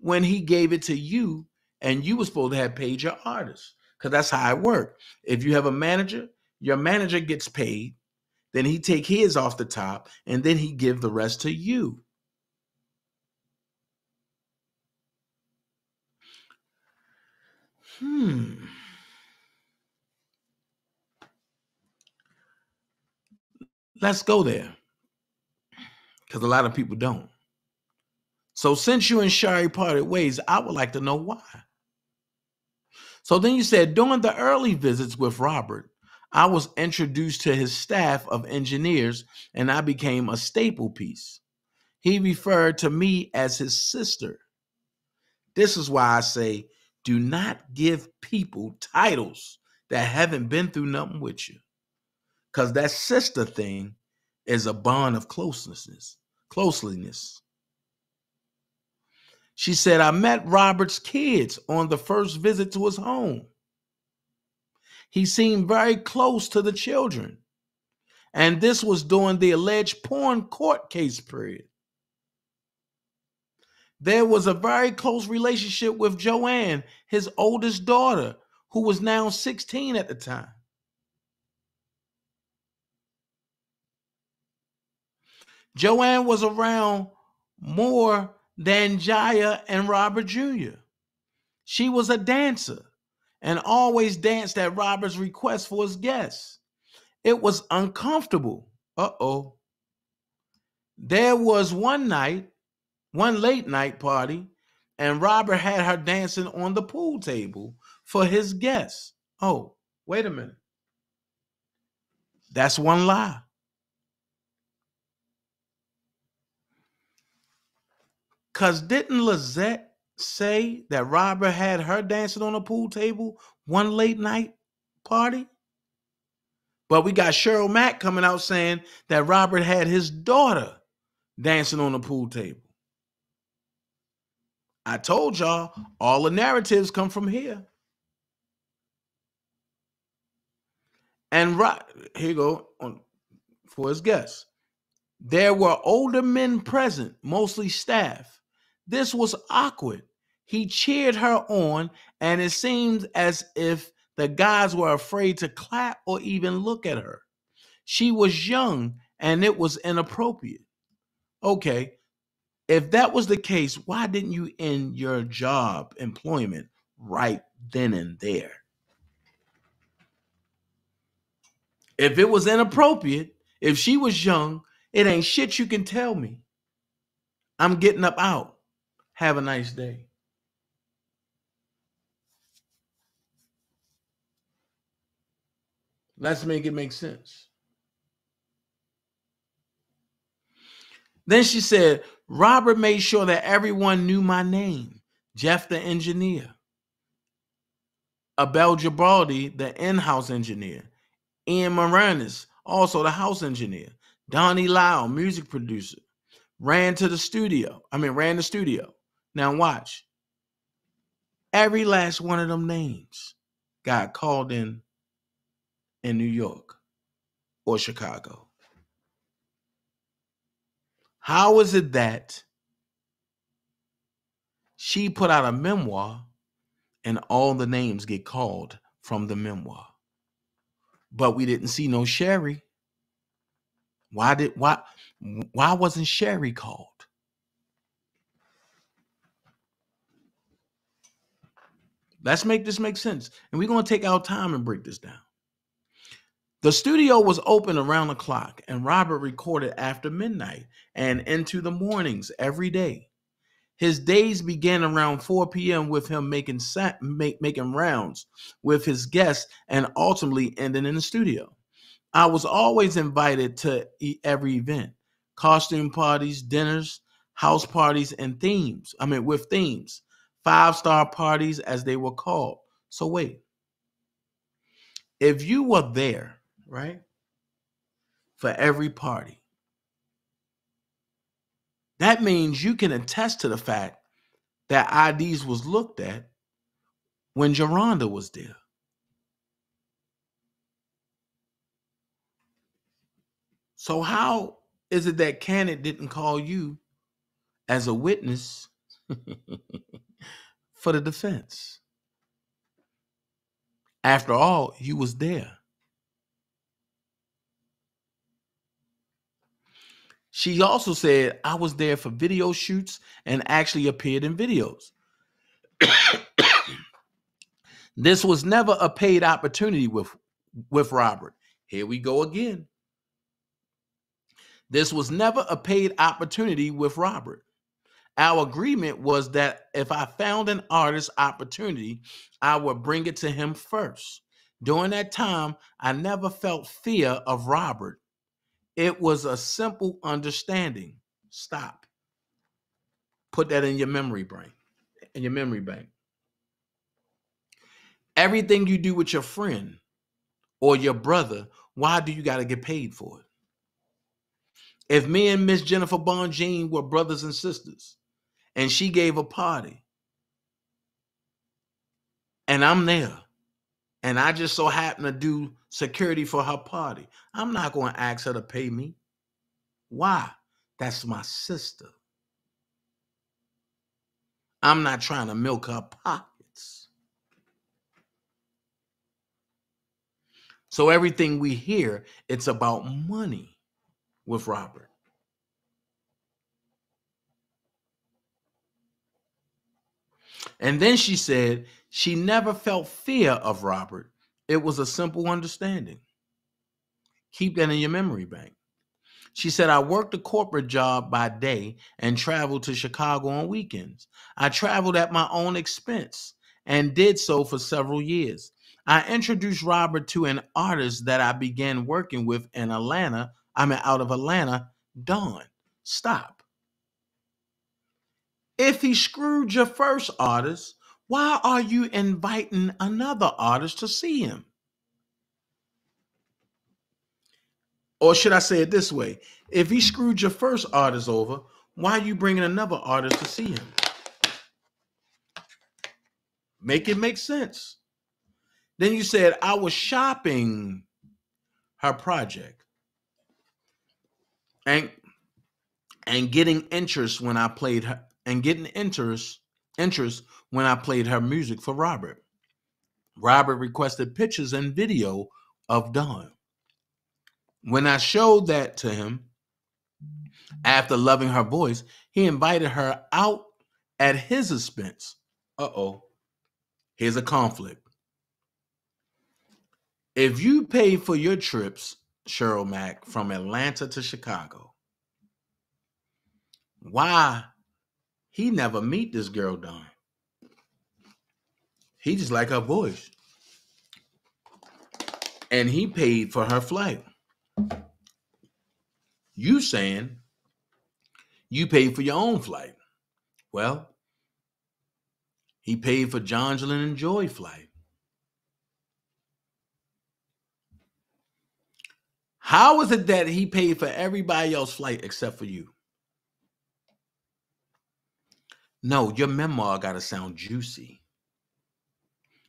when he gave it to you and you were supposed to have paid your artists, because that's how it worked. If you have a manager, your manager gets paid, then he take his off the top and then he give the rest to you. Hmm. Let's go there, because a lot of people don't. So since you and Shari parted ways, I would like to know why. So then you said, during the early visits with Robert, I was introduced to his staff of engineers and I became a staple piece. He referred to me as his sister. This is why I say, do not give people titles that haven't been through nothing with you, because that sister thing is a bond of closeness, closeliness. She said, I met Robert's kids on the first visit to his home. He seemed very close to the children. And this was during the alleged porn court case period. There was a very close relationship with Joanne, his oldest daughter, who was now sixteen at the time. Joanne was around more than Jaya and Robert Junior She was a dancer and always danced at Robert's request for his guests. It was uncomfortable. Uh-oh. There was one night One late night party, and Robert had her dancing on the pool table for his guests. Oh, wait a minute. That's one lie. Because didn't Lizette say that Robert had her dancing on a pool table one late night party? But we got Cheryl Mack coming out saying that Robert had his daughter dancing on a pool table. I told y'all, all the narratives come from here. And right, here you go, on, for his guess. There were older men present, mostly staff. This was awkward. He cheered her on, and it seemed as if the guys were afraid to clap or even look at her. She was young, and it was inappropriate. Okay. If that was the case, why didn't you end your job employment right then and there? If it was inappropriate, if she was young, it ain't shit you can tell me. I'm getting up out. Have a nice day. Let's make it make sense. Then she said, Robert made sure that everyone knew my name. Jeff, the engineer. Abel Gibaldi, the in-house engineer. Ian Moranis, also the house engineer. Donnie Lyle, music producer. Ran to the studio. I mean, ran the studio. Now watch. Every last one of them names got called in in New York or Chicago. How is it that she put out a memoir and all the names get called from the memoir? But we didn't see no Shari. Why did why why wasn't Shari called? Let's make this make sense. And we're going to take our time and break this down. The studio was open around the clock, and Robert recorded after midnight and into the mornings every day. His days began around four p m with him making make, making rounds with his guests and ultimately ending in the studio. I was always invited to every event, costume parties, dinners, house parties, and themes. I mean, with themes, five-star parties as they were called. So wait, if you were there, right, for every party, that means you can attest to the fact that I Ds was looked at when Geronda was there. So how is it that Canet didn't call you as a witness for the defense? After all, you was there. She also said, I was there for video shoots and actually appeared in videos. This was never a paid opportunity with, with Robert. Here we go again. This was never a paid opportunity with Robert. Our agreement was that if I found an artist opportunity, I would bring it to him first. During that time, I never felt fear of Robert. It was a simple understanding. Stop. Put that in your memory bank. In your memory bank. Everything you do with your friend or your brother, why do you got to get paid for it? If me and Miss Jennifer Bonjean were brothers and sisters, and she gave a party, and I'm there, and I just so happen to do security for her party, I'm not going to ask her to pay me. Why? That's my sister. I'm not trying to milk her pockets. So everything we hear, it's about money with Robert. And then she said she never felt fear of Robert. It was a simple understanding. Keep that in your memory bank. She said, I worked a corporate job by day and traveled to Chicago on weekends. I traveled at my own expense and did so for several years. I introduced Robert to an artist that I began working with in Atlanta. I'm out of Atlanta. Don, stop. If he screwed your first artist, why are you inviting another artist to see him? Or should I say it this way? If he screwed your first artist over, why are you bringing another artist to see him? Make it make sense. Then you said, I was shopping her project and, and getting interest when I played her. And getting interest, interest when I played her music for Robert. Robert requested pictures and video of Don. When I showed that to him, after loving her voice, he invited her out at his expense. Uh-oh, here's a conflict. If you pay for your trips, Cheryl Mack, from Atlanta to Chicago, why? He never meet this girl, Don. He just like her voice. And he paid for her flight. You saying You paid for your own flight. Well, he paid for Jonjelyn and Joy's flight. How is it that he paid for everybody else's flight except for you? No, your memoir got to sound juicy.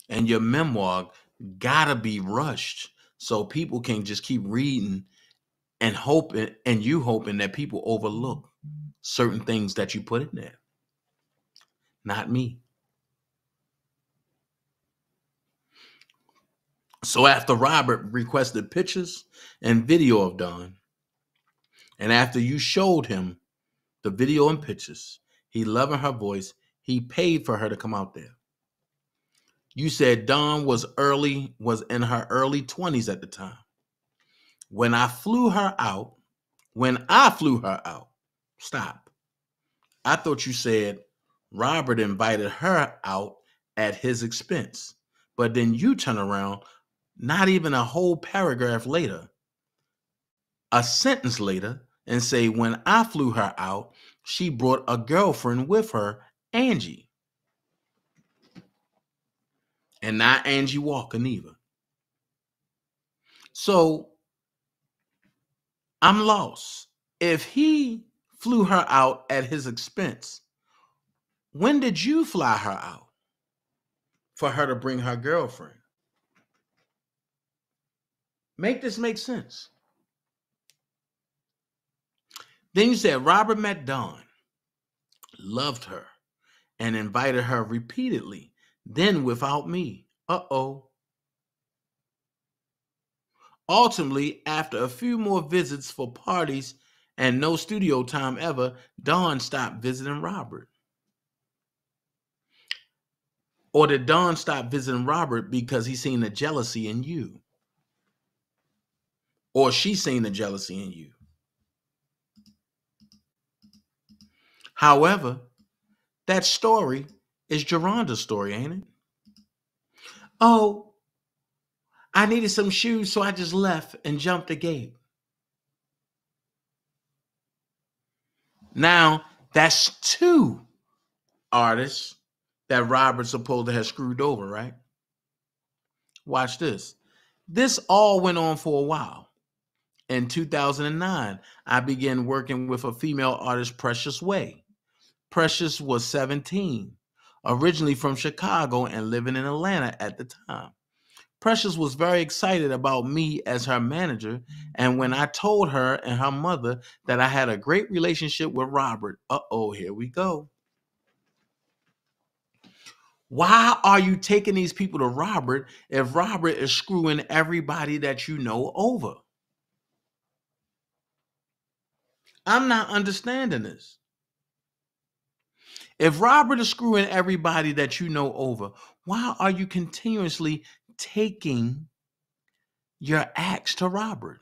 And your memoir got to be rushed so people can just keep reading and hoping, and you hoping that people overlook certain things that you put in there. Not me. So after Robert requested pictures and video of Don, and after you showed him the video and pictures, he loving her voice, he paid for her to come out there. You said Don was early, was in her early twenties at the time. When I flew her out, when I flew her out, stop. I thought you said Robert invited her out at his expense, but then you turn around, not even a whole paragraph later, a sentence later, and say, when I flew her out, she brought a girlfriend with her, Angie. And not Angie Walker neither. So I'm lost. If he flew her out at his expense, when did you fly her out for her to bring her girlfriend? Make this make sense. Then you said Robert met Dawn, loved her, and invited her repeatedly. Then without me, uh-oh. Ultimately, after a few more visits for parties and no studio time ever, Dawn stopped visiting Robert. Or did Dawn stop visiting Robert because he seen the jealousy in you? Or she seen the jealousy in you? However, that story is Geronda's story, ain't it? Oh, I needed some shoes, so I just left and jumped the gate. Now, that's two artists that Robert supposed to have screwed over, right? Watch this. This all went on for a while. In two thousand nine, I began working with a female artist, Precious Way. Precious was seventeen. Originally from Chicago and living in Atlanta at the time. Precious was very excited about me as her manager, and when I told her and her mother that I had a great relationship with Robert, uh-oh, here we go. Why are you taking these people to Robert if Robert is screwing everybody that you know over? I'm not understanding this. If Robert is screwing everybody that you know over, why are you continuously taking your axe to Robert?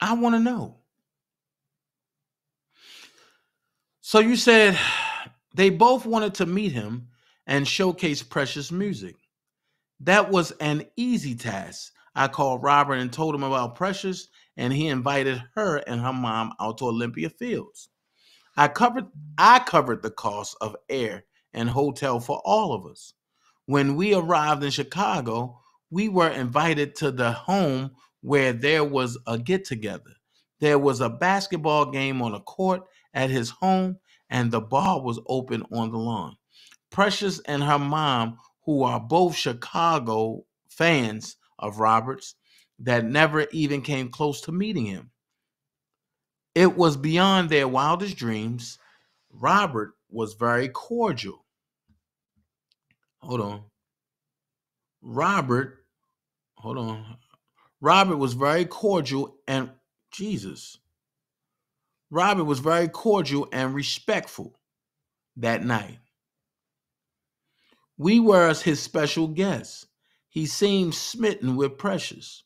I want to know. So you said they both wanted to meet him and showcase Precious music. That was an easy task. I called Robert and told him about Precious, and he invited her and her mom out to Olympia Fields. I covered, I covered the cost of air and hotel for all of us. When we arrived in Chicago, we were invited to the home where there was a get-together. There was a basketball game on a court at his home, and the bar was open on the lawn. Precious and her mom, who are both Chicago fans of Robert's, that never even came close to meeting him. It was beyond their wildest dreams. Robert was very cordial. Hold on. Robert, hold on. Robert was very cordial and, Jesus. Robert was very cordial and respectful that night. We were his special guests. He seemed smitten with Precious.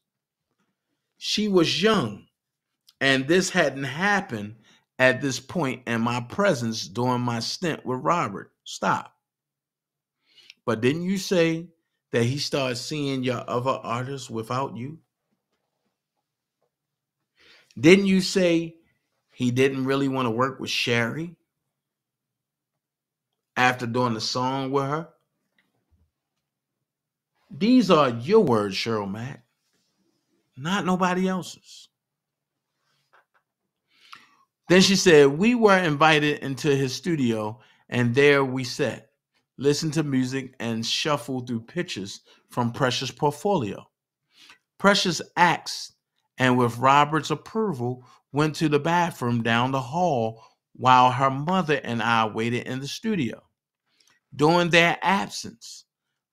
She was young, and this hadn't happened at this point in my presence during my stint with Robert. Stop. But didn't you say that he started seeing your other artists without you? Didn't you say he didn't really want to work with Shari after doing the song with her? These are your words, Cheryl Mack, not nobody else's. Then she said, we were invited into his studio, and there we sat, listened to music, and shuffled through pictures from Precious' portfolio. Precious asked, and with Robert's approval, went to the bathroom down the hall while her mother and I waited in the studio. During their absence,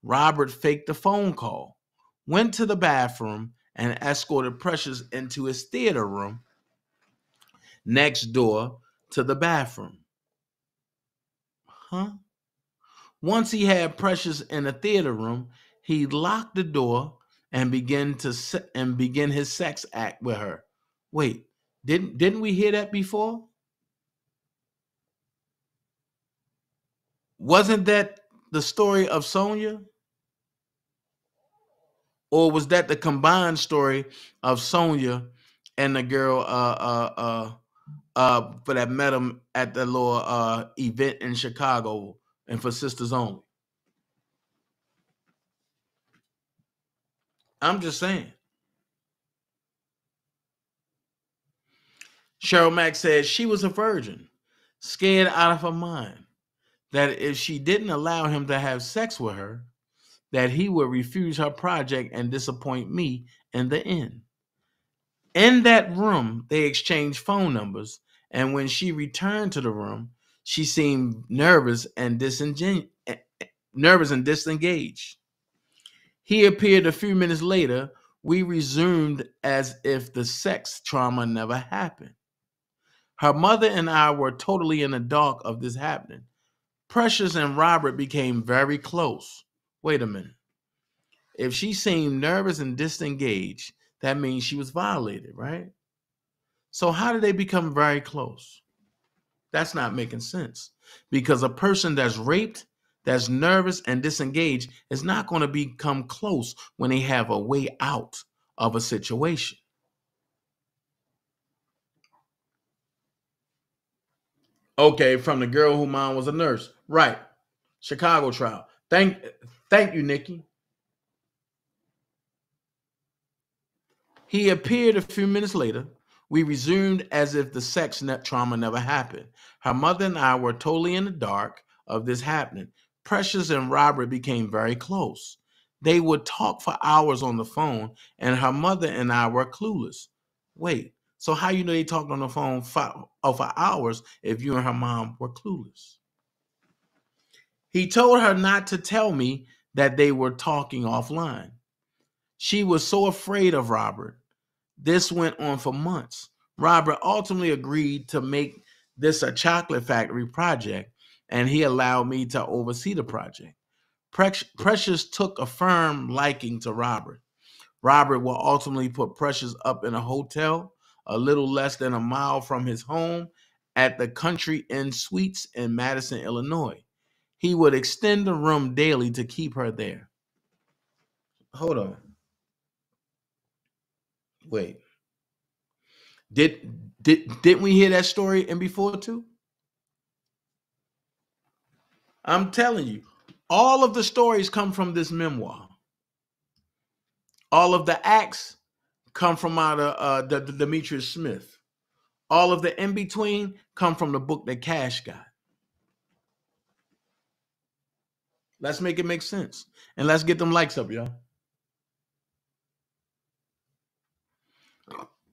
Robert faked the phone call, went to the bathroom, and escorted Precious into his theater room next door to the bathroom. Huh? Once he had Precious in the theater room, he locked the door and began to se and begin his sex act with her. Wait, didn't didn't we hear that before? Wasn't that the story of Sonia? Or was that the combined story of Sonia and the girl uh, uh, uh, uh, for that met him at the little uh, event in Chicago and for Sisters Only? I'm just saying. Cheryl Mack said she was a virgin, scared out of her mind that if she didn't allow him to have sex with her, that he would refuse her project and disappoint me in the end. In that room, they exchanged phone numbers, and when she returned to the room, she seemed nervous and disengaged. Nervous and disengaged. He appeared a few minutes later. We resumed as if the sex trauma never happened. Her mother and I were totally in the dark of this happening. Precious and Robert became very close. Wait a minute. If she seemed nervous and disengaged, that means she was violated, right? So how did they become very close? That's not making sense, because a person that's raped, that's nervous and disengaged, is not going to become close when they have a way out of a situation. Okay, from the girl whose mom was a nurse. Right. Chicago trial. Thank, thank you, Nikki. He appeared a few minutes later. We resumed as if the sex net trauma never happened. Her mother and I were totally in the dark of this happening. Precious and Robert became very close. They would talk for hours on the phone, and her mother and I were clueless. Wait, so how you know they talked on the phone for, oh, for hours if you and her mom were clueless? He told her not to tell me that they were talking offline. She was so afraid of Robert. This went on for months. Robert ultimately agreed to make this a chocolate factory project, and he allowed me to oversee the project. Precious took a firm liking to Robert. Robert will ultimately put Precious up in a hotel a little less than a mile from his home at the Country Inn Suites in Madison, Illinois. He would extend the room daily to keep her there. Hold on. Wait, did, did, didn't we hear that story in before too? I'm telling you, all of the stories come from this memoir. All of the acts come from out of uh, the, the Demetrius Smith. All of the in-between come from the book that Cash got. Let's make it make sense. And let's get them likes up, y'all.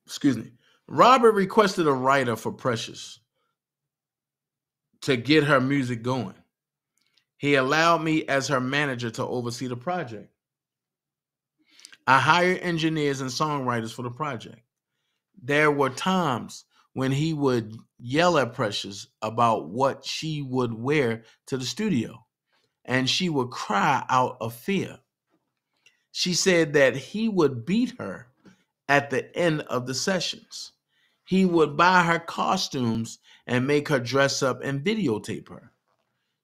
Excuse me. Robert requested a writer for Precious to get her music going. He allowed me as her manager to oversee the project. I hired engineers and songwriters for the project. There were times when he would yell at Precious about what she would wear to the studio, and she would cry out of fear. She said that he would beat her at the end of the sessions. He would buy her costumes and make her dress up and videotape her.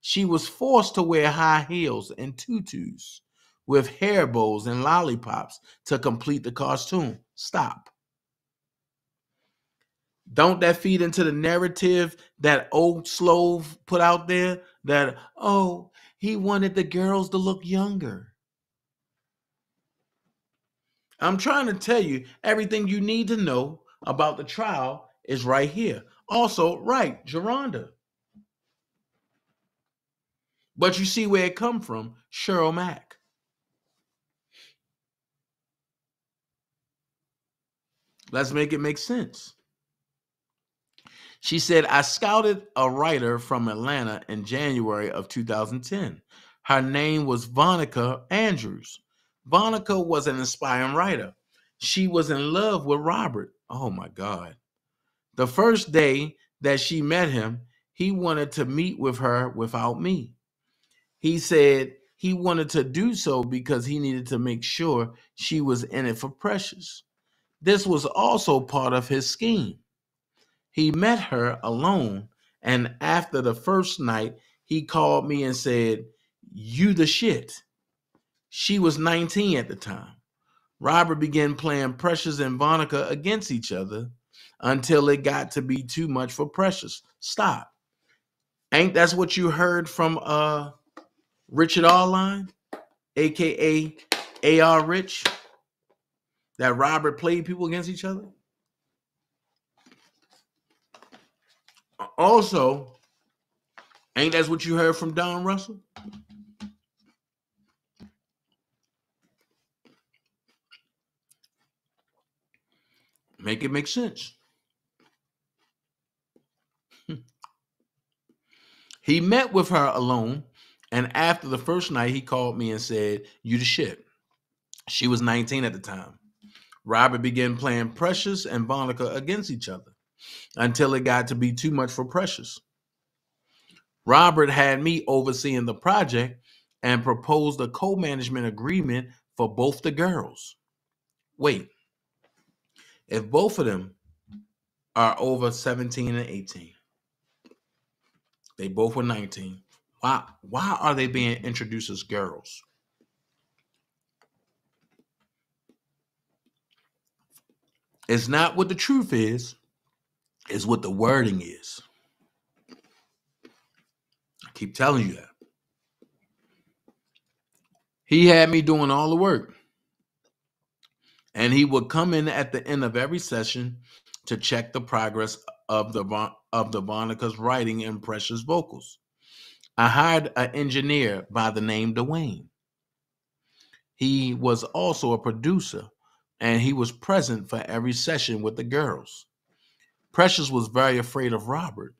She was forced to wear high heels and tutus with hair bows and lollipops to complete the costume. Stop. Don't that feed into the narrative that old Slove put out there that, oh, he wanted the girls to look younger? I'm trying to tell you everything you need to know about the trial is right here. Also, right, Geronda. But you see where it come from, Cheryl Mack. Let's make it make sense. She said, I scouted a writer from Atlanta in January of two thousand ten. Her name was Vonica Andrews. Vonica was an inspiring writer. She was in love with Robert. Oh, my God. The first day that she met him, he wanted to meet with her without me. He said he wanted to do so because he needed to make sure she was in it for Precious. This was also part of his scheme. He met her alone, and after the first night, he called me and said, "You the shit." She was nineteen at the time. Robert began playing Precious and Vonica against each other until it got to be too much for Precious. Stop. Ain't that's what you heard from uh, Richard Arline, a k a. A R Rich, that Robert played people against each other? Also, ain't that what you heard from Don Russell? Make it make sense. He met with her alone, and after the first night, he called me and said, "You the shit." She was nineteen at the time. Robert began playing Precious and Vonica against each other until it got to be too much for Precious. Robert had me overseeing the project and proposed a co-management agreement for both the girls. Wait, if both of them are over seventeen and eighteen, they both were nineteen. Why, why are they being introduced as girls? It's not what the truth is. Is what the wording is. I keep telling you that. He had me doing all the work. And he would come in at the end of every session to check the progress of the of the Vonica's writing and Precious vocals. I hired an engineer by the name Dwayne. He was also a producer, and he was present for every session with the girls. Precious was very afraid of Robert.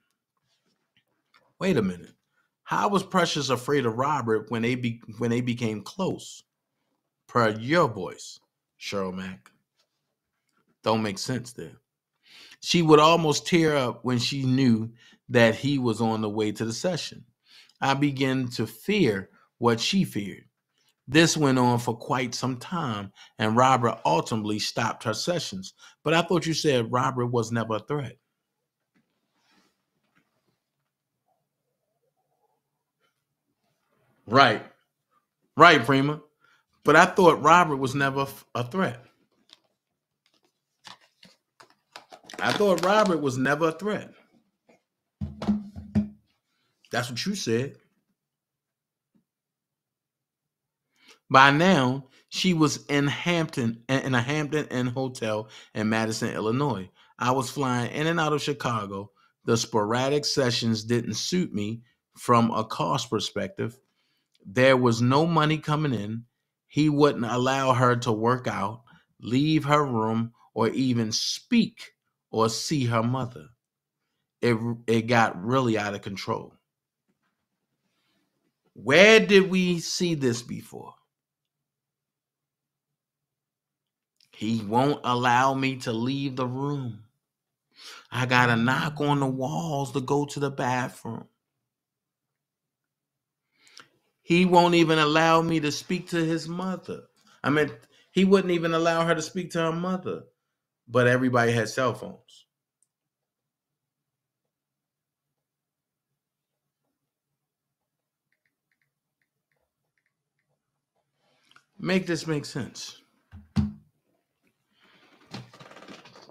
Wait a minute. How was Precious afraid of Robert when they be, when they became close? Per your voice, Cheryl Mack. Don't make sense there. She would almost tear up when she knew that he was on the way to the session. I began to fear what she feared. This went on for quite some time, and Robert ultimately stopped her sessions. But I thought you said Robert was never a threat. Right. Right, Prima. But I thought Robert was never a threat. I thought Robert was never a threat. That's what you said. By now, she was in Hampton, in a Hampton Inn hotel in Madison, Illinois. I was flying in and out of Chicago. The sporadic sessions didn't suit me from a cost perspective. There was no money coming in. He wouldn't allow her to work out, leave her room, or even speak or see her mother. It, it got really out of control. Where did we see this before? He won't allow me to leave the room. I got to knock on the walls to go to the bathroom. He won't even allow me to speak to his mother. I mean, he wouldn't even allow her to speak to her mother, but everybody had cell phones. Make this make sense.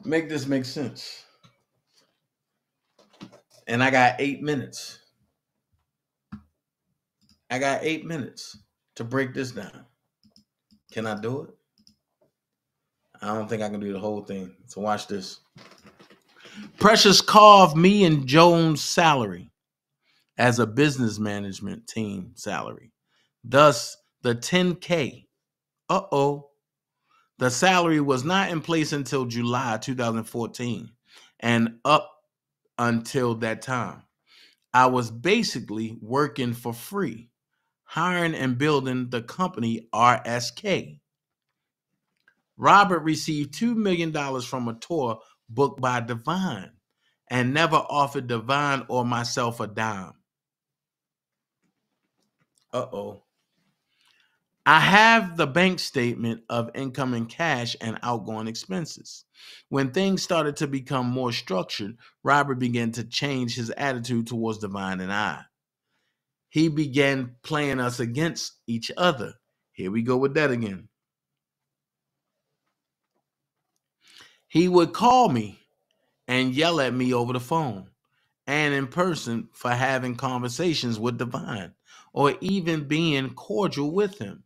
Make this make sense. and I got eight minutes. I got eight minutes to break this down. Can I do it? I don't think I can do the whole thing. So watch this. Precious carved me and Jones' salary as a business management team salary. Thus, the ten K. Uh-oh. The salary was not in place until July two thousand fourteen and up until that time. I was basically working for free, hiring and building the company R S K. Robert received two million dollars from a tour booked by Divine and never offered Divine or myself a dime. Uh-oh. I have the bank statement of incoming cash and outgoing expenses. When things started to become more structured, Robert began to change his attitude towards Divine and I. He began playing us against each other. Here we go with that again. He would call me and yell at me over the phone and in person for having conversations with Divine or even being cordial with him.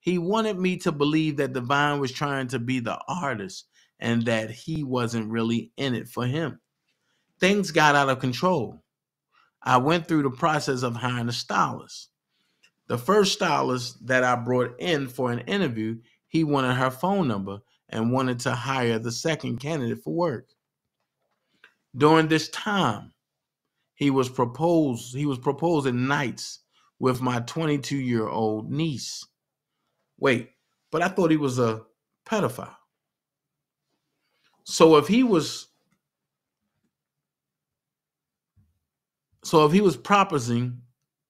He wanted me to believe that Divine was trying to be the artist and that he wasn't really in it for him. Things got out of control. I went through the process of hiring a stylist. The first stylist that I brought in for an interview, he wanted her phone number and wanted to hire the second candidate for work. During this time, he was proposed, he was proposing nights with my twenty-two-year-old niece. Wait, but I thought he was a pedophile. So if he was, so if he was proposing,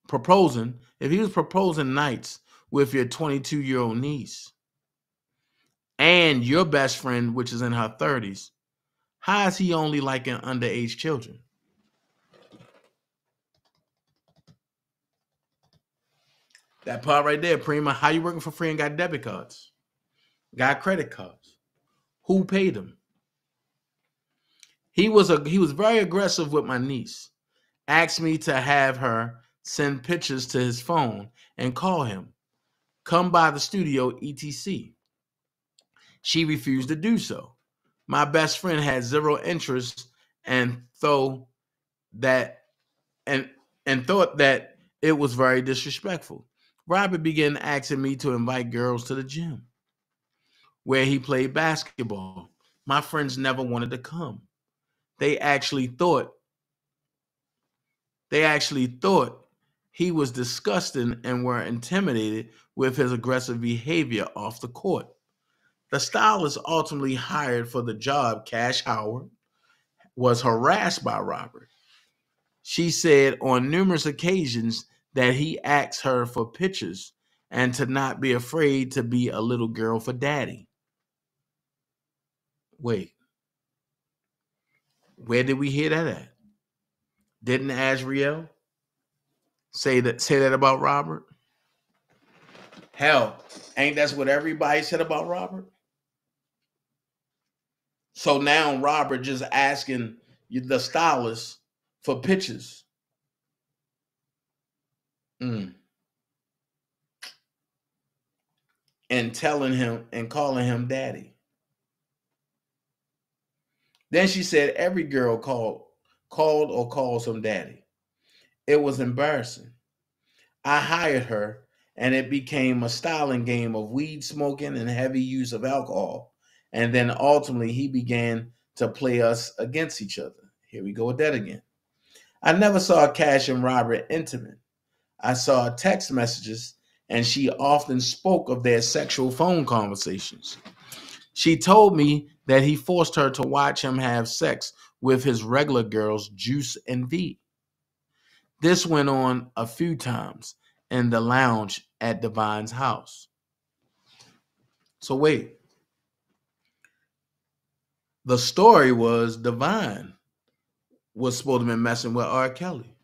proposing, if he was proposing nights with your twenty-two-year-old niece and your best friend, which is in her thirties, how is he only liking underage children? That part right there, Prima. How you working for free and got debit cards? Got credit cards. Who paid him? He was a he was very aggressive with my niece. Asked me to have her send pictures to his phone and call him. Come by the studio, et cetera. She refused to do so. My best friend had zero interest and though that and and thought that it was very disrespectful. Robert began asking me to invite girls to the gym where he played basketball. My friends never wanted to come. They actually thought, they actually thought he was disgusting and were intimidated with his aggressive behavior off the court. The stylist ultimately hired for the job, Cash Howard, was harassed by Robert. She said on numerous occasions that he asked her for pictures and to not be afraid to be a little girl for daddy. Wait, where did we hear that at? Didn't Azriel say that, say that about Robert? Hell, ain't that's what everybody said about Robert? So now Robert just asking the stylist for pictures. Mm. And telling him and calling him daddy. Then she said every girl called called or calls him daddy. It was embarrassing. I hired her and it became a styling game of weed smoking and heavy use of alcohol. And then ultimately he began to play us against each other. Here we go with that again. I never saw Cash and Robert intimate. I saw text messages, and she often spoke of their sexual phone conversations. She told me that he forced her to watch him have sex with his regular girls, Juice and V. This went on a few times in the lounge at Divine's house. So wait. The story was Divine was supposed to be messing with R. Kelly.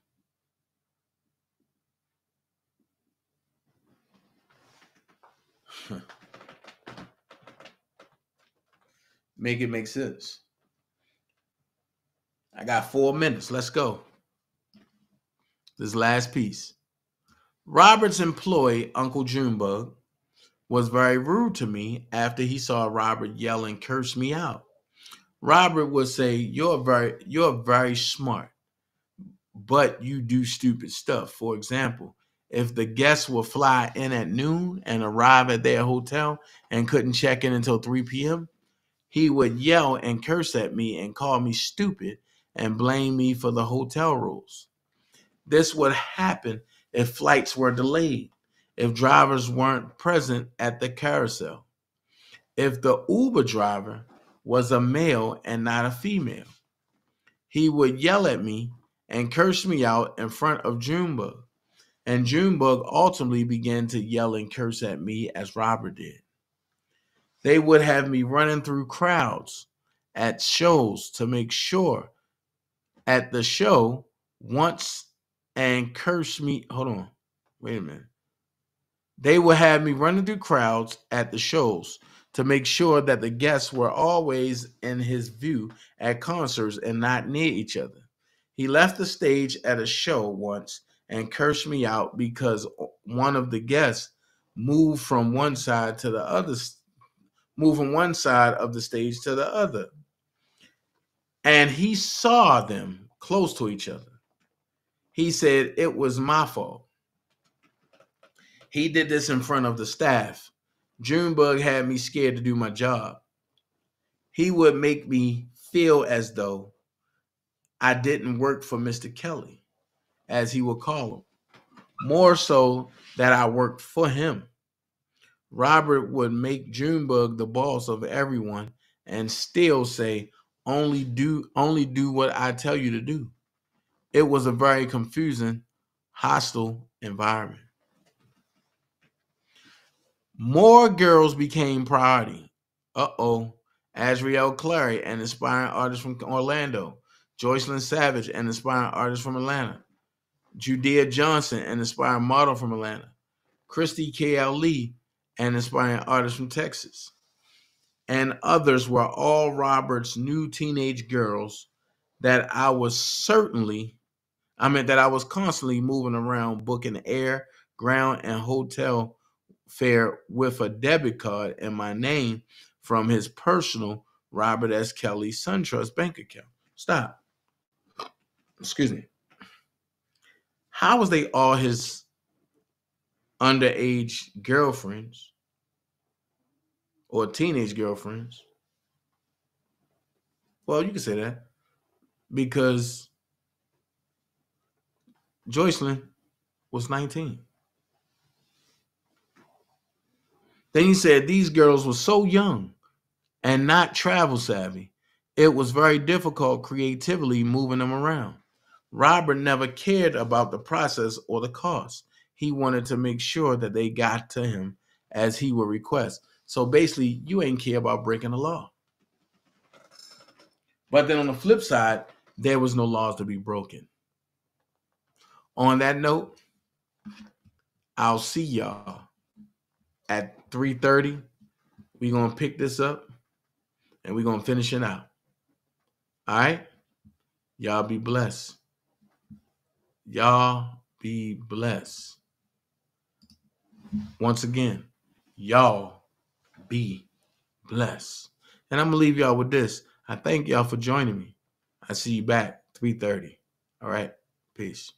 Make it make sense. I got four minutes. Let's go. This last piece. Robert's employee, Uncle Junebug, was very rude to me after he saw Robert yell and curse me out. Robert would say, you're very, you're very smart, but you do stupid stuff. For example, if the guests would fly in at noon and arrive at their hotel and couldn't check in until three p m, he would yell and curse at me and call me stupid and blame me for the hotel rules. This would happen if flights were delayed, if drivers weren't present at the carousel, if the Uber driver was a male and not a female. He would yell at me and curse me out in front of Junebug. And Junebug ultimately began to yell and curse at me as Robert did. They would have me running through crowds at shows to make sure at the show once and curse me. Hold on. Wait a minute. They would have me running through crowds at the shows to make sure that the guests were always in his view at concerts and not near each other. He left the stage at a show once and cursed me out because one of the guests moved from one side to the other, moved from one side of the stage to the other. And he saw them close to each other. He said, it was my fault. He did this in front of the staff. Junebug had me scared to do my job. He would make me feel as though I didn't work for Mister Kelly, as he would call him, more so that I worked for him. Robert would make Junebug the boss of everyone and still say, only do, only do what I tell you to do. It was a very confusing, hostile environment. More girls became priority. Uh-oh. Azriel Clary, an aspiring artist from Orlando. Jonjelyn Savage, an aspiring artist from Atlanta. Judea Johnson, an aspiring model from Atlanta. Christy K L. Lee, an aspiring artist from Texas. And others were all Robert's new teenage girls that I was certainly, I mean, that I was constantly moving around, booking air, ground, and hotel fare with a debit card in my name from his personal Robert S. Kelly SunTrust bank account. Stop. Excuse me. How was they all his underage girlfriends or teenage girlfriends? Well, you can say that because Jonjelyn was nineteen. Then he said these girls were so young and not travel savvy. It was very difficult creatively moving them around. Robert never cared about the process or the cost. He wanted to make sure that they got to him as he would request. So basically, you ain't care about breaking the law. But then on the flip side, there was no laws to be broken. On that note, I'll see y'all at three thirty. We're going to pick this up and we're going to finish it out. All right? Y'all be blessed. Y'all be blessed. Once again, y'all be blessed. And I'm going to leave y'all with this. I thank y'all for joining me. I see you back three thirty. All right? Peace.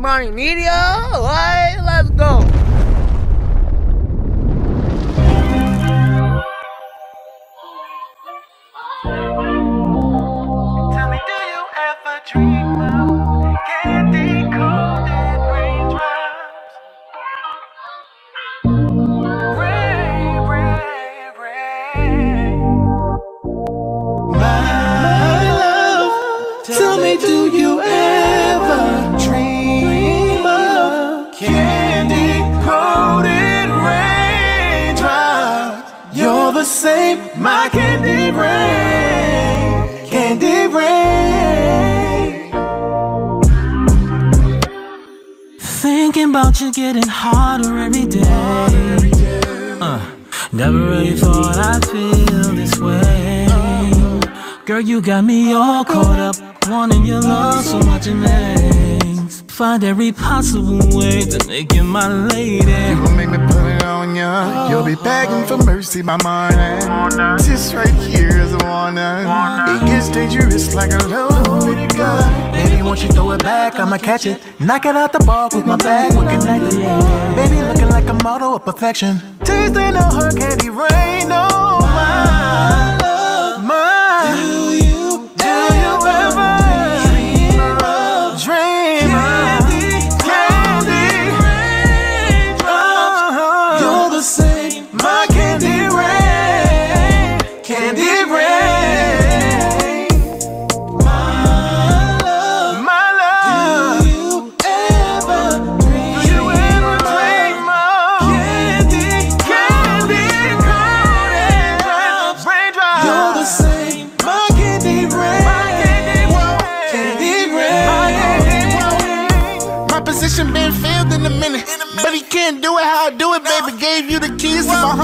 Money Media, all right, let's go. Tell me, do you ever dream of candy cold and raindrops? Ray, ray, ray. My love, tell me, do you ever dream? Save my candy rain, candy rain. Thinking about you getting harder every day. Uh, never really thought I'd feel this way. Girl, you got me all caught up, wanting your love so much in things. Find every possible way to make you my lady. You gon' make me put it on ya. You'll be begging for mercy by morning. This right here is a warning. It gets dangerous like a loaded gun. Baby, once you throw it back, I'ma catch it. Knock it out the ball with my bag, we're connected. Baby, looking like a model of perfection. Tuesday, no her candy rain, no mine.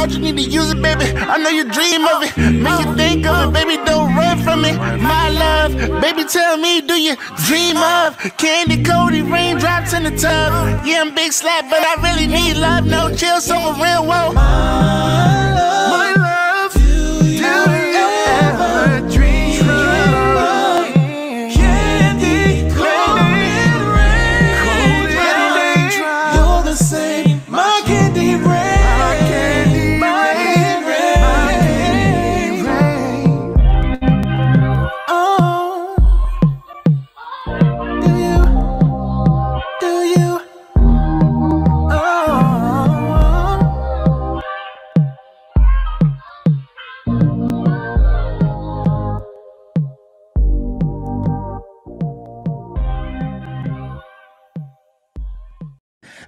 You need to use it, baby. I know you dream of it. Make you think of it, baby. Don't run from it. My love, baby, tell me, do you dream of candy coated raindrops in the tub? Yeah, I'm big slap, but I really need love. No chill, so for real, whoa. My love, my love, do you, do you ever dream?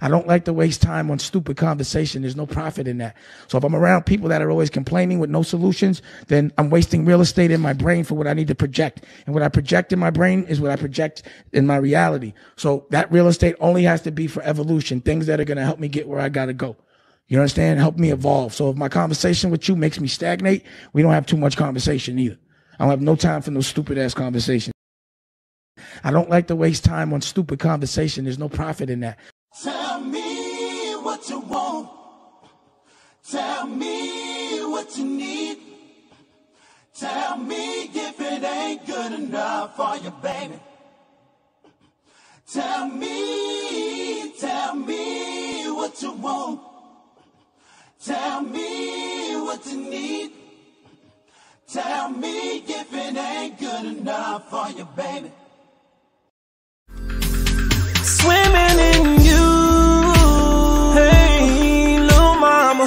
I don't like to waste time on stupid conversation. There's no profit in that. So if I'm around people that are always complaining with no solutions, then I'm wasting real estate in my brain for what I need to project. And what I project in my brain is what I project in my reality. So that real estate only has to be for evolution, things that are going to help me get where I got to go. You understand? Help me evolve. So if my conversation with you makes me stagnate, we don't have too much conversation either. I don't have no time for no stupid ass conversation. I don't like to waste time on stupid conversation. There's no profit in that. Tell me what you want. Tell me what you need. Tell me if it ain't good enough for you, baby. Tell me, tell me what you want. Tell me what you need. Tell me if it ain't good enough for you, baby. Swimming in you. Hey, little mama,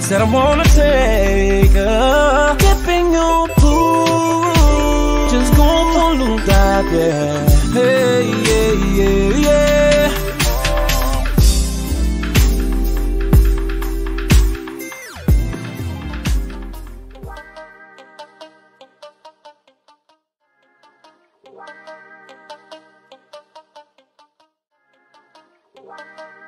said I wanna take a dip in your pool. Just go for a little dive, yeah. Hey, yeah, yeah, yeah. What?